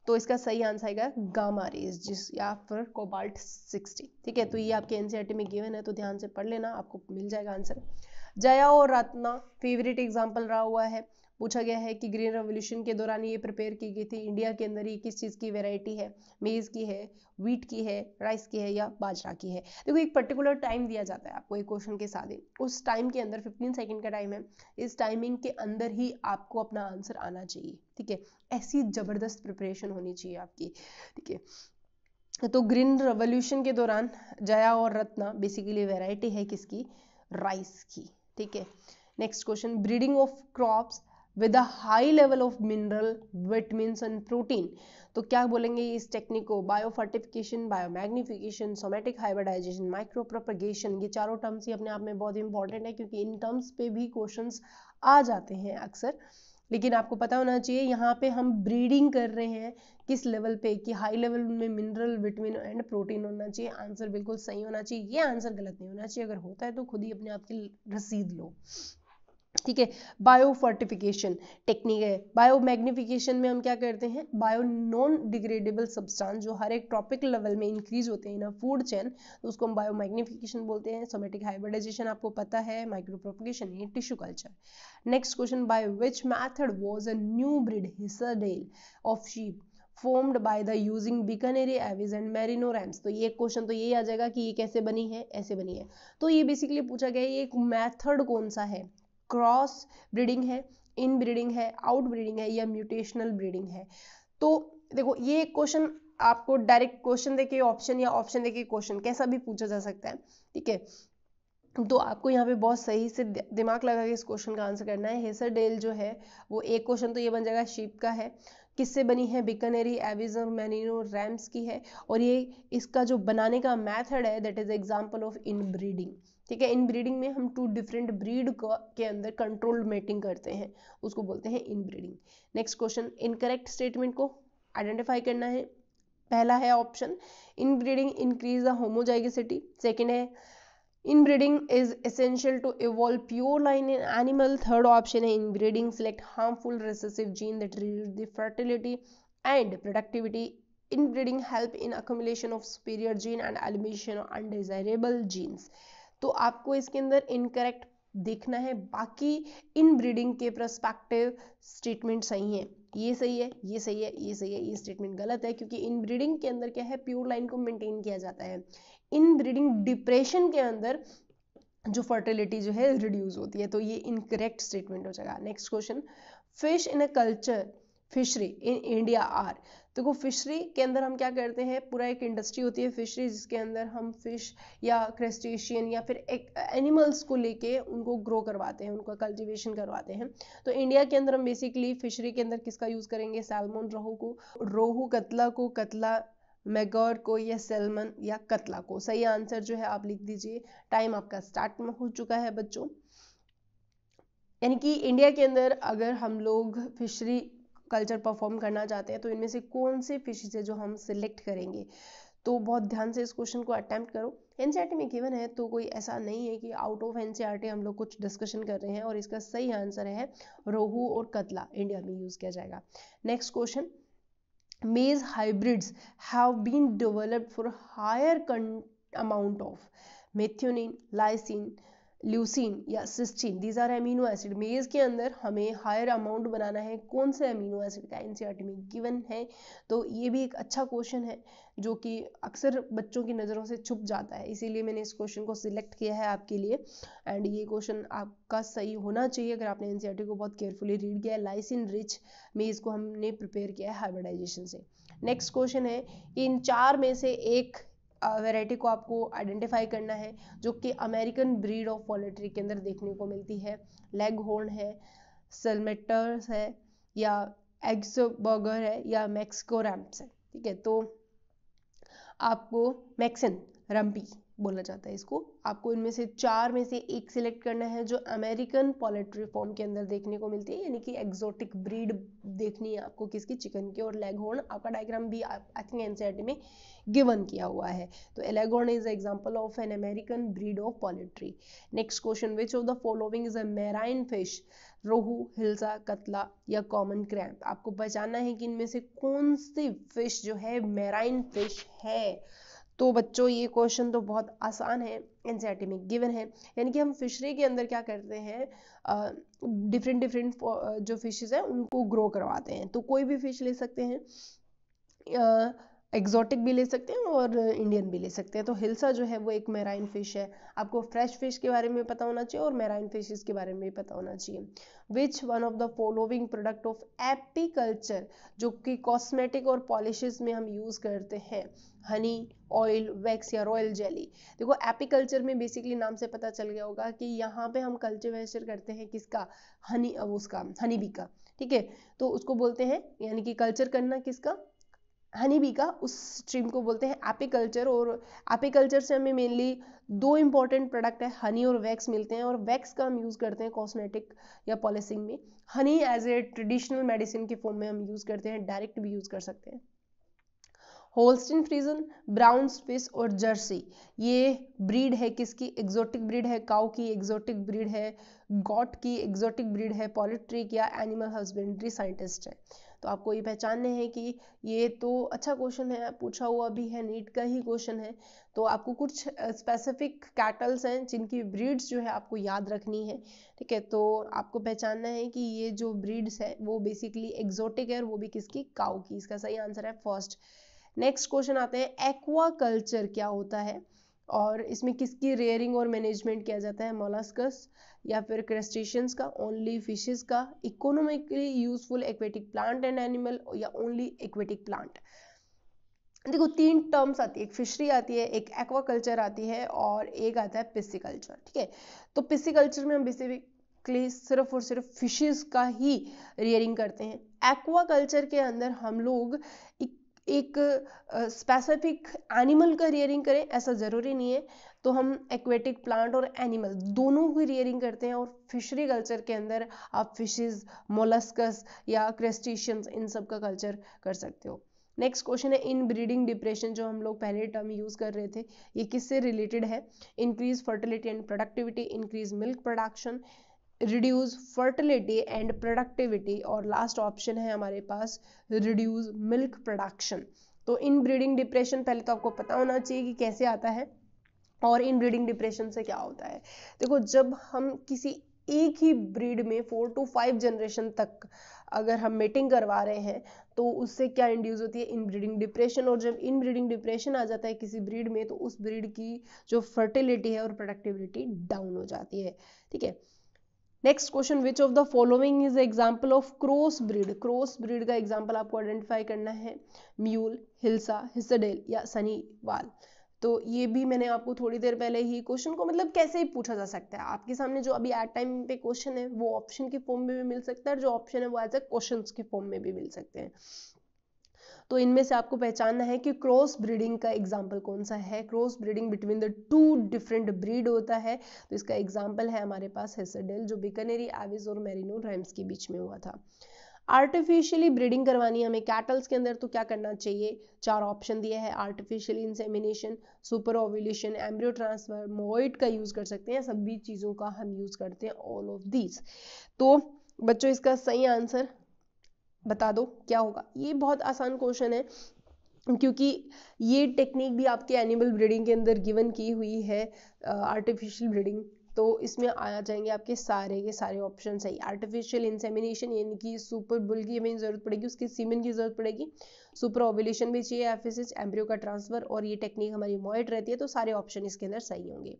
तो इसका सही आंसर आएगा गामा रेज जिस या फिर कोबाल्ट साठ। ठीक है, तो ये आपके एनसीईआरटी में गिवन है, तो ध्यान से पढ़ लेना, आपको मिल जाएगा आंसर। जया और रत्ना फेवरेट एग्जाम्पल रहा हुआ है, पूछा गया है कि ग्रीन रेवोल्यूशन के दौरान ये प्रिपेयर की गई थी। इंडिया के अंदर ये किस चीज़ की वैरायटी है, मेज़ की है, व्हीट की है, राइस की है या बाजरा की है। देखो एक पर्टिकुलर टाइम दिया जाता है आपको एक क्वेश्चन के साथ ही, उस टाइम के अंदर पंद्रह सेकंड का टाइम है, इस टाइमिंग के अंदर ही आपको अपना आंसर आना चाहिए। ठीक है, ऐसी ज़बरदस्त प्रिपरेशन होनी चाहिए आपकी। ठीक है, तो ग्रीन रेवोल्यूशन के दौरान जया और रत्ना बेसिकली वेराइटी है किसकी, राइस की। ठीक है, next question, breeding of crops with a high level of mineral vitamins and protein, तो क्या बोलेंगे इस टेक्निक को, biofortification, biomagnification, somatic hybridization, micro propagation. ये चारों टर्म्स ही अपने आप में बहुत इंपॉर्टेंट है, क्योंकि इन टर्म्स पे भी क्वेश्चंस आ जाते हैं अक्सर, लेकिन आपको पता होना चाहिए यहाँ पे हम ब्रीडिंग कर रहे हैं किस लेवल पे, कि हाई लेवल में मिनरल, विटामिन एंड प्रोटीन होना चाहिए। आंसर बिल्कुल सही होना चाहिए, ये आंसर गलत नहीं होना चाहिए, अगर होता है तो खुद ही अपने आप की रसीद लो। ठीक है, बायोफर्टिफिकेशन टेक्निक है। बायोमैग्निफिकेशन में हम क्या करते हैं, बायो नॉन डिग्रेडेबल सब्सटेंस जो हर एक ट्रॉपिक लेवल में इंक्रीज होते हैं ना फूड चेन, तो उसको हम बायोमैग्निफिकेशन बोलते हैं। सोमेटिक हाइब्रिडाइजेशन आपको पता है, माइक्रो प्रोपगेशन ये tissue culture. Next question, by which method was a new breed Hisardale of sheep formed by the using Bicaneri avis and merino rams। तो ये क्वेश्चन तो यही आ जाएगा कि ये कैसे बनी है, ऐसे बनी है। तो ये बेसिकली पूछा गया है ये एक मैथड कौन सा है, क्रॉस ब्रीडिंग है, इन ब्रीडिंग है, आउट ब्रीडिंग है या म्यूटेशनल ब्रीडिंग है। तो देखो ये क्वेश्चन आपको डायरेक्ट क्वेश्चन देके ऑप्शन या ऑप्शन देके क्वेश्चन कैसा भी पूछा जा सकता है। ठीक है, तो आपको यहाँ पे बहुत सही से दिमाग लगा के इस क्वेश्चन का आंसर करना है। हिसर डेल जो है वो एक क्वेश्चन तो ये बन जाएगा शीप का है, किससे बनी है, बिकानेरी एविज और मेरिनो रैम्स की है, और ये इसका जो बनाने का मैथड है that is example of inbreeding. ठीक है, इनब्रीडिंग में हम टू डिफरेंट ब्रीड के अंदर कंट्रोल्ड मेटिंग करते हैं, उसको बोलते हैं inbreeding. Next question, incorrect statement को आइडेंटिफाई करना है। पहला है option inbreeding increase the homozygosity, second है Inbreeding is essential to evolve pure line in animal. Third option है inbreeding select harmful recessive gene that reduce the fertility and productivity. Inbreeding help in accumulation of superior gene and elimination of undesirable genes. तो आपको इसके अंदर incorrect देखना है, बाकी inbreeding के perspective statement सही है, ये सही है, ये सही है, ये सही है, ये स्टेटमेंट गलत है, क्योंकि इनब्रीडिंग के अंदर क्या है, प्योर लाइन को मेंटेन किया जाता है। इनब्रीडिंग डिप्रेशन के अंदर जो फर्टिलिटी जो है रिड्यूस होती है, तो ये इनकरेक्ट स्टेटमेंट हो जाएगा। Next question, fish in a culture fishery in India are, देखो फिशरी के अंदर हम क्या करते हैं, पूरा एक इंडस्ट्री होती है फिशरी, जिसके अंदर हम फिश या क्रस्टेशियन या फिर एक एनिमल्स को लेके उनको ग्रो करवाते हैं, उनका कल्टीवेशन करवाते हैं। तो इंडिया के अंदर हम बेसिकली फिशरी के अंदर किसका यूज़ करेंगे, सैल्मन रोहू को, रोहू कतला को, कतला मैगोर को या सैल्मन या कतला को। सही आंसर जो है आप लिख दीजिए। टाइम आपका स्टार्ट में हो चुका है बच्चों, यानी कि इंडिया के अंदर अगर हम लोग फिशरी कल्चर परफॉर्म करना चाहते हैं तो इनमें से कौन से फिशेज है जो हम सिलेक्ट करेंगे। तो बहुत ध्यान से इस क्वेश्चन को अटैम्प्ट करो, एनसीईआरटी में गिवन है, तो कोई ऐसा नहीं है कि आउट ऑफ एनसीईआरटी हम लोग कुछ डिस्कशन कर रहे हैं। और इसका सही आंसर है रोहू और कतला, इंडिया में यूज किया जाएगा। Next question, maize hybrids have been developed for higher amount of methionine, lysine, leucine या cysteine, these are amino acid. Maize के अंदर हमें हायर अमाउंट बनाना है कौन से अमीनो एसिड का, एनसीईआरटी में गिवन है। तो ये भी एक अच्छा क्वेश्चन है जो कि अक्सर बच्चों की नज़रों से छुप जाता है, इसीलिए मैंने इस क्वेश्चन को सिलेक्ट किया है आपके लिए। एंड ये क्वेश्चन आपका सही होना चाहिए अगर आपने एनसीईआरटी को बहुत केयरफुली रीड किया है। लाइसिन रिच मेज को हमने प्रिपेयर किया है हाइब्रिडाइजेशन से। नेक्स्ट क्वेश्चन है कि इन चार में से एक वैरायटी को आपको आइडेंटिफाई करना है, जो कि अमेरिकन ब्रीड ऑफ पोल्ट्री के अंदर देखने को मिलती है। लेगहॉर्न है, सेलमेटर्स है या एक्सबर्गर है या मैक्सिको रैम्प्स है। ठीक है, तो आपको मैक्सन रम्पी बोला जाता है इसको। आपको इनमें से चार में से एक सिलेक्ट करना है जो अमेरिकन पोल्ट्री फॉर्म के अंदर देखने को मिलती है, यानी कि एक्जोटिक ब्रीड देखनी है आपको किसकी, चिकन की। और लेगहॉर्न आपका डायग्राम भी आई थिंक एनसीईआरटी में गिवन किया हुआ है। तो leghorn is example of an American breed of poultry. Next question, which of the following is a marine fish, rohu, hilsa, catla या कॉमन क्रैम्प। आपको पहचानना है कि इनमें से कौन सी फिश जो है मैराइन फिश है। तो बच्चों ये क्वेश्चन तो बहुत आसान है, एनसीईआरटी में गिवन है, यानी कि हम फिशरी के अंदर क्या करते हैं, डिफरेंट डिफरेंट जो फिशेस हैं उनको ग्रो करवाते हैं। तो कोई भी फिश ले सकते हैं, एग्जॉटिक भी ले सकते हैं और इंडियन भी ले सकते हैं। तो हिल्सा जो है वो एक मैराइन फिश है। आपको फ्रेश फिश के बारे में पता होना चाहिए और मैराइन फिशेस के बारे में पता होना चाहिए। Which one of the following product of apiculture, जो कि कॉस्मेटिक और पॉलिशेस में हम यूज़ करते हैं, हनी, ऑयल, वैक्स या रॉयल जेली। देखो एपीकल्चर में बेसिकली नाम से पता चल गया होगा कि यहाँ पे हम कल्टीवेशन करते हैं किसका, हनी, उसका हनी बी का, ठीक है। तो उसको बोलते हैं, यानी कि कल्चर करना किसका, हनी बी का, उस स्ट्रीम को बोलते हैं एपीकल्चर। और एपीकल्चर से हमें मेनली दो इंपॉर्टेंट प्रोडक्ट है, हनी और वैक्स मिलते हैं। और वैक्स का हम यूज़ करते हैं कॉस्मेटिक या पॉलिशिंग में, honey as a traditional medicine के फॉर्म में हम यूज़ करते हैं, डायरेक्ट भी यूज़ कर सकते हैं। होल्स्टीन फ्रीजन, ब्राउन स्विस और जर्सी, ये ब्रीड है किसकी, एग्जॉटिक ब्रीड है काऊ की, एग्जॉटिक ब्रीड है गॉट की, एग्जॉटिक ब्रीड है पोल्ट्री की, या एनिमल हस्बेंड्री साइंटिस्ट है। तो आपको ये पहचानने हैं कि ये तो अच्छा क्वेश्चन है, पूछा हुआ भी है, नीट का ही क्वेश्चन है। तो आपको कुछ स्पेसिफिक कैटल्स हैं जिनकी ब्रीड्स जो है आपको याद रखनी है, ठीक है। तो आपको पहचानना है कि ये जो ब्रीड्स है वो बेसिकली एग्जोटिक है, और वो भी किसकी, काऊ की। इसका सही आंसर है फर्स्ट। नेक्स्ट क्वेश्चन आते हैं, एक्वा कल्चर क्या होता है और इसमें किसकी रेयरिंग और मैनेजमेंट किया जाता है, मोलस्कस या फिर क्रस्टेशियंस का, ओनली फिशेस का, economically useful aquatic plant and animal या ओनली एक्वेटिक प्लांट। देखो तीन टर्म्स आती है, एक फिशरी आती है, एक एक्वा कल्चर आती है और एक आता है पिस्सी कल्चर, ठीक है। तो पिस्सी कल्चर में हम बेसिकली सिर्फ और सिर्फ फिशेस का ही रेयरिंग करते हैं। एक्वा कल्चर के अंदर हम लोग एक स्पेसिफिक एनिमल का रियरिंग करें, ऐसा ज़रूरी नहीं है। तो हम एक्वेटिक प्लांट और एनिमल दोनों की रियरिंग करते हैं। और फिशरी कल्चर के अंदर आप फिशेस, मोलस्कस या क्रस्टेशियंस, इन सब का कल्चर कर सकते हो। नेक्स्ट क्वेश्चन है, इन ब्रीडिंग डिप्रेशन, जो हम लोग पहले टर्म यूज़ कर रहे थे, ये किससे रिलेटेड है, increase fertility and productivity, increase milk production, reduce fertility and productivity, और लास्ट ऑप्शन है हमारे पास रिड्यूस मिल्क प्रोडक्शन। तो इन ब्रीडिंग डिप्रेशन पहले तो आपको पता होना चाहिए कि कैसे आता है और इन ब्रीडिंग डिप्रेशन से क्या होता है। देखो जब हम किसी एक ही ब्रीड में फोर टू फाइव जनरेशन तक अगर हम मेटिंग करवा रहे हैं तो उससे क्या इंड्यूस होती है, इनब्रीडिंग डिप्रेशन। और जब इनब्रीडिंग डिप्रेशन आ जाता है किसी ब्रीड में तो उस ब्रीड की जो फर्टिलिटी है और प्रोडक्टिविटी डाउन हो जाती है, ठीक है। Next question, which of the following is example of cross breed, cross breed का एग्जाम्पल आपको आइडेंटिफाई करना है, म्यूल, हिल्सा, हिसडेल या सनीवाल। तो ये भी मैंने आपको थोड़ी देर पहले ही क्वेश्चन को मतलब कैसे ही पूछा जा सकता है, आपके सामने जो अभी एट टाइम पे क्वेश्चन है वो ऑप्शन के फॉर्म में भी मिल सकता है, और जो ऑप्शन है वो एज ए क्वेश्चन के फॉर्म में भी मिल सकते हैं। तो इनमें से आपको पहचानना है कि क्रॉस ब्रीडिंग का एग्जाम्पल कौन सा है। Cross breeding between the two different breed होता है, तो इसका एग्जाम्पल है हमारे पास हिसडेल, जो बीकानेरी एविस और मेरिनो रैम्स के बीच में हुआ था। आर्टिफिशियली ब्रीडिंग करवानी है हमें कैटल्स के अंदर, तो क्या करना चाहिए, चार ऑप्शन दिया है, artificial insemination, super ovulation, embryo transfer, MOET का यूज कर सकते हैं, सभी चीज़ों का हम यूज करते हैं, ऑल ऑफ दीज। तो बच्चों इसका सही आंसर बता दो क्या होगा। ये बहुत आसान क्वेश्चन है क्योंकि ये टेक्निक भी आपके एनिमल ब्रीडिंग के अंदर गिवन की हुई है, आर्टिफिशियल ब्रीडिंग। तो इसमें आ जाएंगे आपके सारे के सारे ऑप्शन सही। आर्टिफिशियल इंसेमिनेशन यानी कि सुपर बुल की हमें जरूरत पड़ेगी, उसकी सीमेन की जरूरत पड़ेगी, सुपर ओव्यूलेशन भी चाहिए, एफएसएच, एम्ब्रियो का ट्रांसफर, और ये टेक्निक हमारी मॉइट रहती है। तो सारे ऑप्शन इसके अंदर सही होंगे।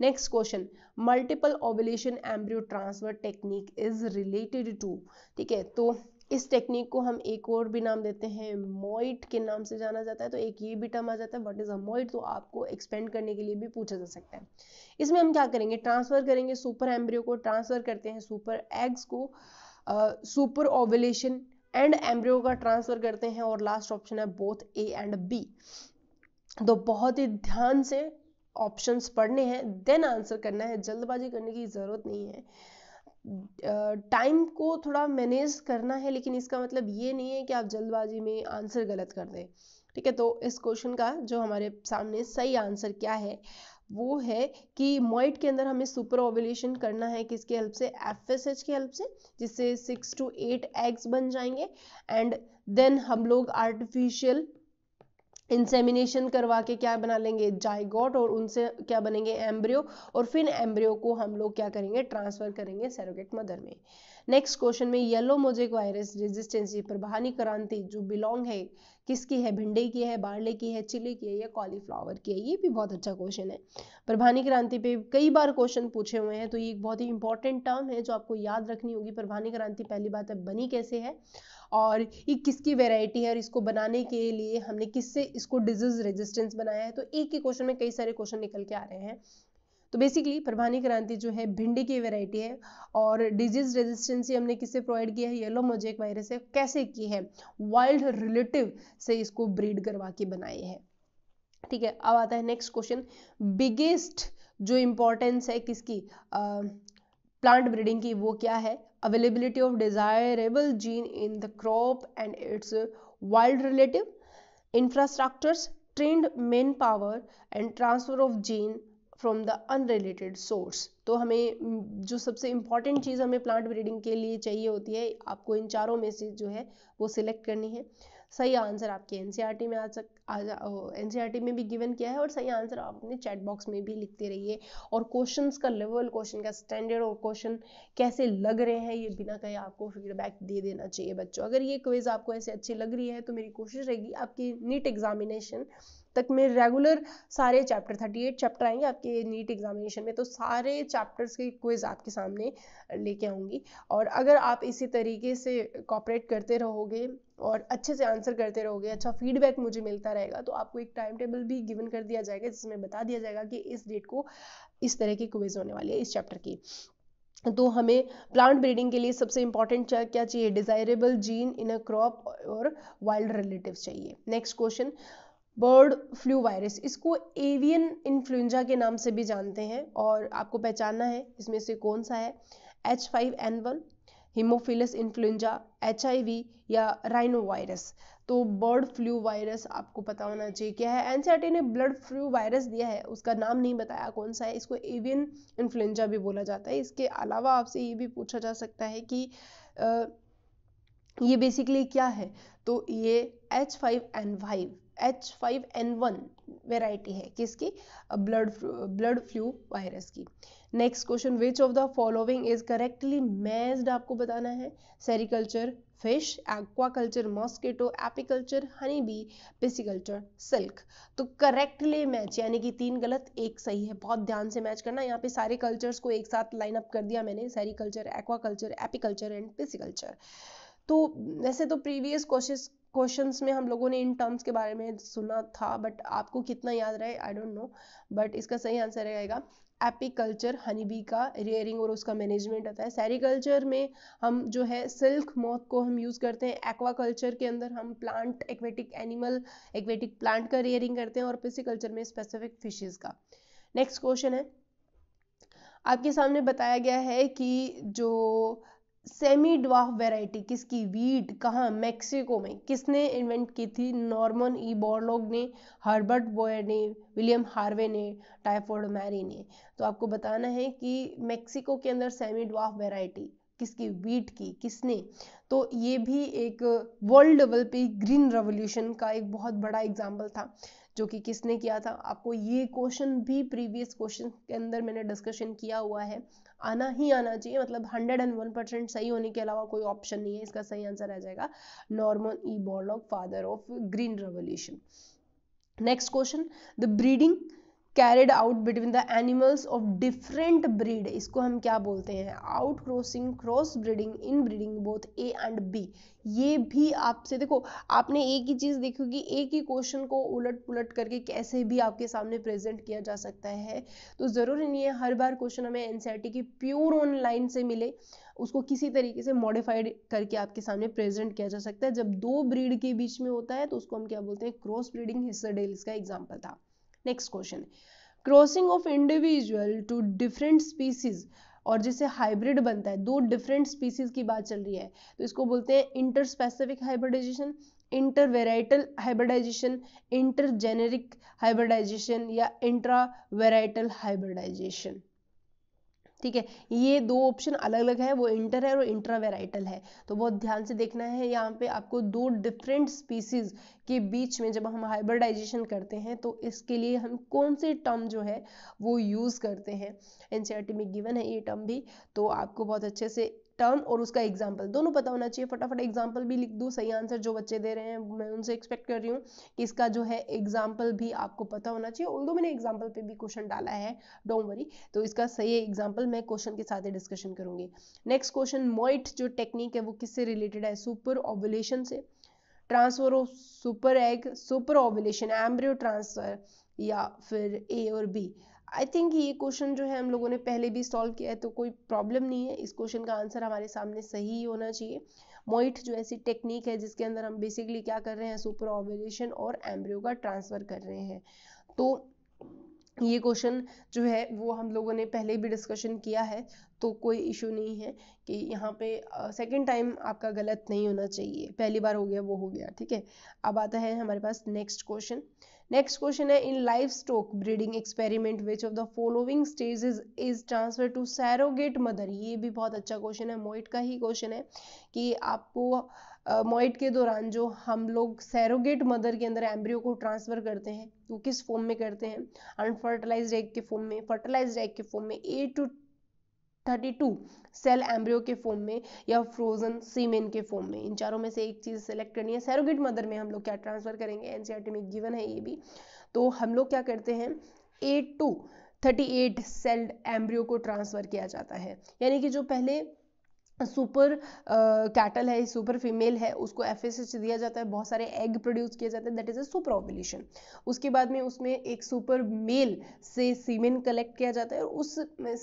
Next question, multiple ovulation embryo transfer technique is related to, ठीक है। तो इस टेक्निक को हम एक और भी नाम देते हैं, मोइट के नाम से जाना जाता है। तो एक ये भी टर्म आ जाता है, व्हाट इज अ मोइट, तो आपको एक्सपेंड करने के लिए भी पूछा जा सकता है। इसमें हम क्या करेंगे, ट्रांसफर करेंगे सुपर एम्ब्रियो को, ट्रांसफर करते हैं सुपर एग्स को, सुपर ओव्यूलेशन एंड एम्ब्रियो का ट्रांसफर करते हैं, और लास्ट ऑप्शन है बोथ ए एंड बी। तो बहुत ही ध्यान से ऑप्शंस पढ़ने हैं, देन आंसर करना है, जल्दबाजी करने की ज़रूरत नहीं है। टाइम uh, को थोड़ा मैनेज करना है, लेकिन इसका मतलब ये नहीं है कि आप जल्दबाजी में आंसर गलत कर दें, ठीक है। तो इस क्वेश्चन का जो हमारे सामने सही आंसर क्या है वो है कि मॉइट के अंदर हमें सुपर ओवुलेशन करना है, किसकी हेल्प से, एफएसएच की हेल्प से, जिससे सिक्स टू एट एग्स बन जाएंगे। एंड देन हम लोग आर्टिफिशियल इंसेमिनेशन करवा के क्या बना लेंगे, जाइगोट, और उनसे क्या बनेंगे, एम्ब्रियो, और फिर एम्ब्रियो को हम लोग क्या करेंगे, ट्रांसफर करेंगे सरोगेट मदर में। नेक्स्ट क्वेश्चन में yellow mosaic virus resistancy Parbhani Kranti जो बिलोंग है किसकी है, भिंडी की है, बारले की है, चिली की है या कॉलीफ्लावर की है। ये भी बहुत अच्छा क्वेश्चन है। प्रभानी क्रांति पे कई बार क्वेश्चन पूछे हुए हैं, तो ये एक बहुत ही इंपॉर्टेंट टर्म है जो आपको याद रखनी होगी। प्रभानी क्रांति पहली बात है बनी कैसे है और ये किसकी वेराइटी है और इसको बनाने के लिए हमने किससे इसको डिजीज रेजिस्टेंस बनाया है। तो एक ही क्वेश्चन में कई सारे क्वेश्चन निकल के आ रहे हैं। तो बेसिकली प्रभानी क्रांति जो है भिंडी की वैरायटी है और डिजीज रेजिस्टेंसी हमने किससे प्रोवाइड किया है, येलो मोजेक वायरस से। कैसे की है, वाइल्ड रिलेटिव से इसको ब्रीड करवा के बनाई है, ठीक है। अब आता है नेक्स्ट क्वेश्चन, बिगेस्ट जो इम्पोर्टेंस है किसकी, प्लांट ब्रीडिंग की, वो क्या है, availability of desirable gene in the crop and its wild relative, infrastructures, trained man power and transfer of gene from the unrelated source. तो हमें जो सबसे इम्पॉर्टेंट चीज़ हमें प्लांट ब्रीडिंग के लिए चाहिए होती है, आपको इन चारों में से जो है वो सिलेक्ट करनी है। सही आंसर आपके एनसीईआरटी में आ सक एनसीईआरटी में भी गिवन किया है, और सही आंसर आप अपने चैट बॉक्स में भी लिखते रहिए। और क्वेश्चंस का लेवल, क्वेश्चन का स्टैंडर्ड और क्वेश्चन कैसे लग रहे हैं ये बिना कहीं आपको फीडबैक दे देना चाहिए बच्चों। अगर ये क्विज आपको ऐसे अच्छी लग रही है तो मेरी कोशिश रहेगी आपकी नीट एग्जामिनेशन तक में रेगुलर सारे चैप्टर थर्टी एट चैप्टर आएंगे आपके नीट एग्जामिनेशन में, तो सारे चैप्टर्स के क्विज आपके सामने लेके आऊँगी। और अगर आप इसी तरीके से कॉपरेट करते रहोगे और अच्छे से आंसर करते रहोगे, अच्छा फीडबैक मुझे मिलता रहेगा, तो आपको एक टाइम टेबल भी गिवन कर दिया जाएगा जिसमें बता दिया जाएगा कि इस डेट को इस तरह की क्विज होने वाली है इस चैप्टर की। तो हमें प्लांट ब्रीडिंग के लिए सबसे इंपॉर्टेंट क्या चाहिए, desirable gene in a crop और वाइल्ड रिलेटिव चाहिए। Next question, bird flu virus, इसको एवियन इन्फ्लुएंजा के नाम से भी जानते हैं, और आपको पहचानना है इसमें से कौन सा है, H five N one, haemophilus influenza, H I V या राइनो वायरस। तो बर्ड फ्लू वायरस आपको पता होना चाहिए क्या है। एनसीईआरटी ने बर्ड फ्लू वायरस दिया है, उसका नाम नहीं बताया कौन सा है। इसको एवियन इन्फ्लुएंजा भी बोला जाता है। इसके अलावा आपसे ये भी पूछा जा सकता है कि आ, ये बेसिकली क्या है, तो ये H five N five H five N one variety है किसकी, ब्लड ब्लड फ्लू वायरस की। Next question, which of the following is correctly matched, आपको बताना है, sericulture fish, aquaculture mosquito, apiculture honey bee, pisciculture silk. तो correctly match यानी कि तीन गलत एक सही है, बहुत ध्यान से मैच करना। यहाँ पे सारे कल्चर्स को एक साथ लाइन अप कर दिया मैंने, sericulture, aquaculture, apiculture and pisciculture. तो वैसे तो प्रीवियस कोशिश क्वेश्चंस में हम लोगों ने इन टर्म्स के बारे में सुना था, बट आपको कितना याद रहे आई डोंट नो। बट इसका सही आंसर रहेगा एपिकल्चर, हनीबी का रियरिंग और उसका मैनेजमेंट आता है। सेरिकल्चर में हम जो है सिल्क मॉथ को हम यूज़ करते हैं। एक्वाकल्चर के अंदर हम plant, aquatic animal, aquatic plant का रियरिंग करते हैं, और पिसिकल्चर में स्पेसिफिक फिशेज का। नेक्स्ट क्वेश्चन है, आपके सामने बताया गया है कि जो सेमी ड्वार्फ वेराइटी किसकी, वीट, कहाँ, मेक्सिको में, किसने इन्वेंट की थी, नॉर्मन ई बोरलॉग ने, हर्बर्ट बोयर ने, विलियम हार्वे ने, टाइफोइड मैरी ने। तो आपको बताना है कि मेक्सिको के अंदर सेमी ड्वार्फ वेराइटी किसकी, वीट की, किसने। तो ये भी एक वर्ल्ड लेवल पे ग्रीन रेवोल्यूशन का एक बहुत बड़ा एग्जाम्पल था जो कि किसने किया था। आपको ये क्वेश्चन भी प्रीवियस क्वेश्चन के अंदर मैंने डिस्कशन किया हुआ है, आना ही आना चाहिए, मतलब हंड्रेड एंड वन परसेंट सही होने के अलावा कोई ऑप्शन नहीं है। इसका सही आंसर आ जाएगा Norman E Borlaug, father of green revolution. Next question, the breeding carried out between the animals of different breed, इसको हम क्या बोलते हैं, outcrossing, cross breeding, inbreeding, both A and B. ये भी आपसे देखो, आपने एक ही चीज़ देखी होगी, एक ही क्वेश्चन को उलट पुलट करके कैसे भी आपके सामने प्रेजेंट किया जा सकता है। तो ज़रूरी नहीं है हर बार क्वेश्चन हमें एनसीईआरटी की प्योर ऑनलाइन से मिले, उसको किसी तरीके से मॉडिफाइड करके आपके सामने प्रेजेंट किया जा सकता है। जब दो ब्रीड के बीच में होता है तो उसको हम क्या बोलते हैं, क्रॉस ब्रीडिंग। हिस्सर डेल इसका एग्जाम्पल था। Next question, crossing of individual two different species, और जिसे हाइब्रिड बनता है, दो डिफरेंट स्पीसीज की बात चल रही है तो इसको बोलते हैं interspecific hybridisation, intervarietal hybridisation, intergeneric hybridisation या इंट्रा वेराइटल हाइब्रिडाइजेशन। ठीक है, ये दो ऑप्शन अलग अलग है, वो इंटर है और इंट्रा वेराइटल है। तो बहुत ध्यान से देखना है, यहाँ पे आपको दो डिफरेंट स्पीसीज के बीच में जब हम हाइब्रिडाइजेशन करते हैं तो इसके लिए हम कौन से टर्म जो है वो यूज़ करते हैं। एनसीईआरटी में गिवन है ये टर्म भी, तो आपको बहुत अच्छे से टर्म और उसका एग्जाम्पल दोनों पता होना चाहिए। फटाफट एग्जाम्पल भी लिख दो, सही आंसर जो बच्चे दे रहे हैं मैं उनसे एक्सपेक्ट कर रही हूँ कि इसका जो है एग्जाम्पल भी आपको पता होना चाहिए। ऑल्दो मैंने एग्जाम्पल पे भी क्वेश्चन डाला है, डोंट वरी, तो इसका सही एग्जाम्पल मैं क्वेश्चन के साथ ही डिस्कशन करूंगी। नेक्स्ट क्वेश्चन, मोइट जो टेक्निक है वो किससे रिलेटेड है? सुपर ओव्यूलेशन से, transfer of super egg, super ovulation, embryo transfer या फिर ए और बी। आई थिंक ये क्वेश्चन जो है हम लोगों ने पहले भी सॉल्व किया है तो कोई प्रॉब्लम नहीं है, इस क्वेश्चन का आंसर हमारे सामने सही होना चाहिए। मोइट जो ऐसी टेक्निक है जिसके अंदर हम बेसिकली क्या कर रहे हैं, सुपर ओव्यूलेशन और एम्ब्रियो का ट्रांसफर कर रहे हैं। तो ये क्वेश्चन जो है वो हम लोगों ने पहले भी डिस्कशन किया है तो कोई इशू नहीं है कि यहाँ पे सेकंड टाइम आपका गलत नहीं होना चाहिए, पहली बार हो गया वो हो गया। ठीक है, अब आता है हमारे पास नेक्स्ट क्वेश्चन। नेक्स्ट क्वेश्चन है, in livestock breeding experiment which of the following stages is transfer to surrogate mother. ये भी बहुत अच्छा क्वेश्चन है, मोइट का ही क्वेश्चन है कि आपको मोइट uh, के दौरान जो हम लोग सैरोगेट मदर के अंदर एम्ब्रियो को ट्रांसफर करते हैं वो तो किस फॉर्म में करते हैं, अनफर्टिलाइज्ड एग के फॉर्म में, फर्टिलाइज्ड एग के फॉर्म में, eight to thirty two cell embryo के फॉर्म में या फ्रोजन सीमेन के फॉर्म में। इन चारों में से एक चीज सेलेक्ट करनी है। सैरोगेट मदर में हम लोग क्या ट्रांसफर करेंगे, एनसीईआरटी में गिवन है ये भी। तो हम लोग क्या करते हैं, eight to thirty eight celled embryo को ट्रांसफर किया जाता है, यानी कि जो पहले सुपर कैटल है, सुपर फीमेल है, उसको एफएसएच दिया जाता है, बहुत सारे एग प्रोड्यूस किए जाते हैं, that is a super ovulation. उसके बाद में उसमें एक सुपर मेल से सीमेन कलेक्ट किया जाता है और उस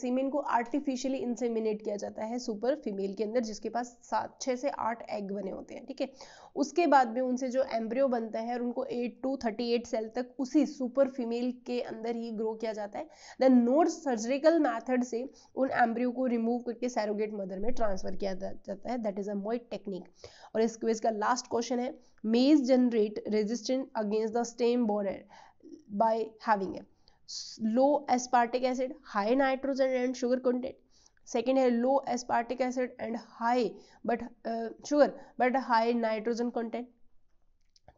सीमेन को आर्टिफिशियली इंसेमिनेट किया जाता है सुपर फीमेल के अंदर, जिसके पास सात छः से आठ एग बने होते हैं। ठीक है, उसके बाद में उनसे जो एम्ब्रियो बनता है और उनको eight to thirty eight cell तक उसी सुपर फीमेल के अंदर ही ग्रो किया जाता है। देन नॉन सर्जिकल मैथड से उन एम्ब्रियो को रिमूव करके सैरोगेट मदर में ट्रांसफर किया जाता है, that is a MOET technique. और इस क्विज का लास्ट क्वेश्चन है, maize generate resistance against the stem borer by having low aspartic acid, high nitrogen and sugar content. Second है low aspartic acid and high but sugar but high nitrogen content.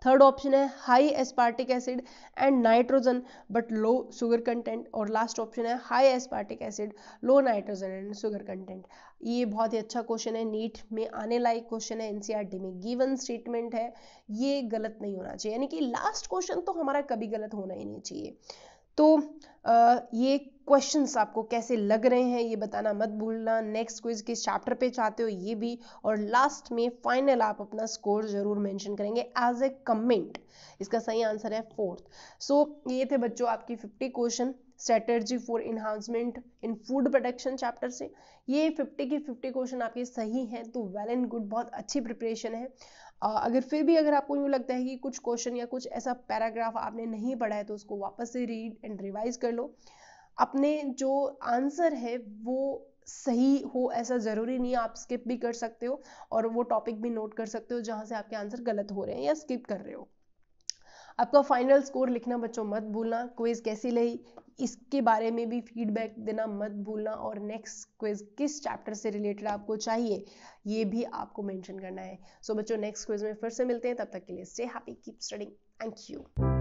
Third option है high aspartic acid and nitrogen but low sugar content. और last option है high aspartic acid, low nitrogen and sugar content. ये बहुत ही अच्छा question है, NEET में आने लायक क्वेश्चन है, एनसीईआरटी में गिवन स्टेटमेंट है, ये गलत नहीं होना चाहिए, यानी कि लास्ट क्वेश्चन तो हमारा कभी गलत होना ही नहीं चाहिए। तो आ, ये क्वेश्चंस आपको कैसे लग रहे हैं ये बताना मत भूलना। नेक्स्ट क्विज किस चैप्टर पे चाहते हो ये भी, और लास्ट में फाइनल आप अपना स्कोर जरूर मेंशन करेंगे एज ए कमेंट। इसका सही आंसर है फोर्थ। सो ये थे बच्चों आपकी fifty question strategy for enhancement in food production chapter से। ये फिफ्टी की फिफ्टी क्वेश्चन आपके सही हैं तो वेल एंड गुड, बहुत अच्छी प्रिपरेशन है। अगर फिर भी अगर आपको यूँ लगता है कि कुछ क्वेश्चन या कुछ ऐसा पैराग्राफ आपने नहीं पढ़ा है तो उसको वापस से रीड एंड रिवाइज कर लो। अपने जो आंसर है वो सही हो ऐसा ज़रूरी नहीं है, आप स्किप भी कर सकते हो और वो टॉपिक भी नोट कर सकते हो जहाँ से आपके आंसर गलत हो रहे हैं या स्किप कर रहे हो। आपका फाइनल स्कोर लिखना बच्चों मत भूलना, क्विज़ कैसी लगी इसके बारे में भी फीडबैक देना मत भूलना, और नेक्स्ट क्विज किस चैप्टर से रिलेटेड आपको चाहिए ये भी आपको मेंशन करना है। सो so, बच्चों नेक्स्ट क्विज में फिर से मिलते हैं, तब तक के लिए stay happy, keep studying, thank you.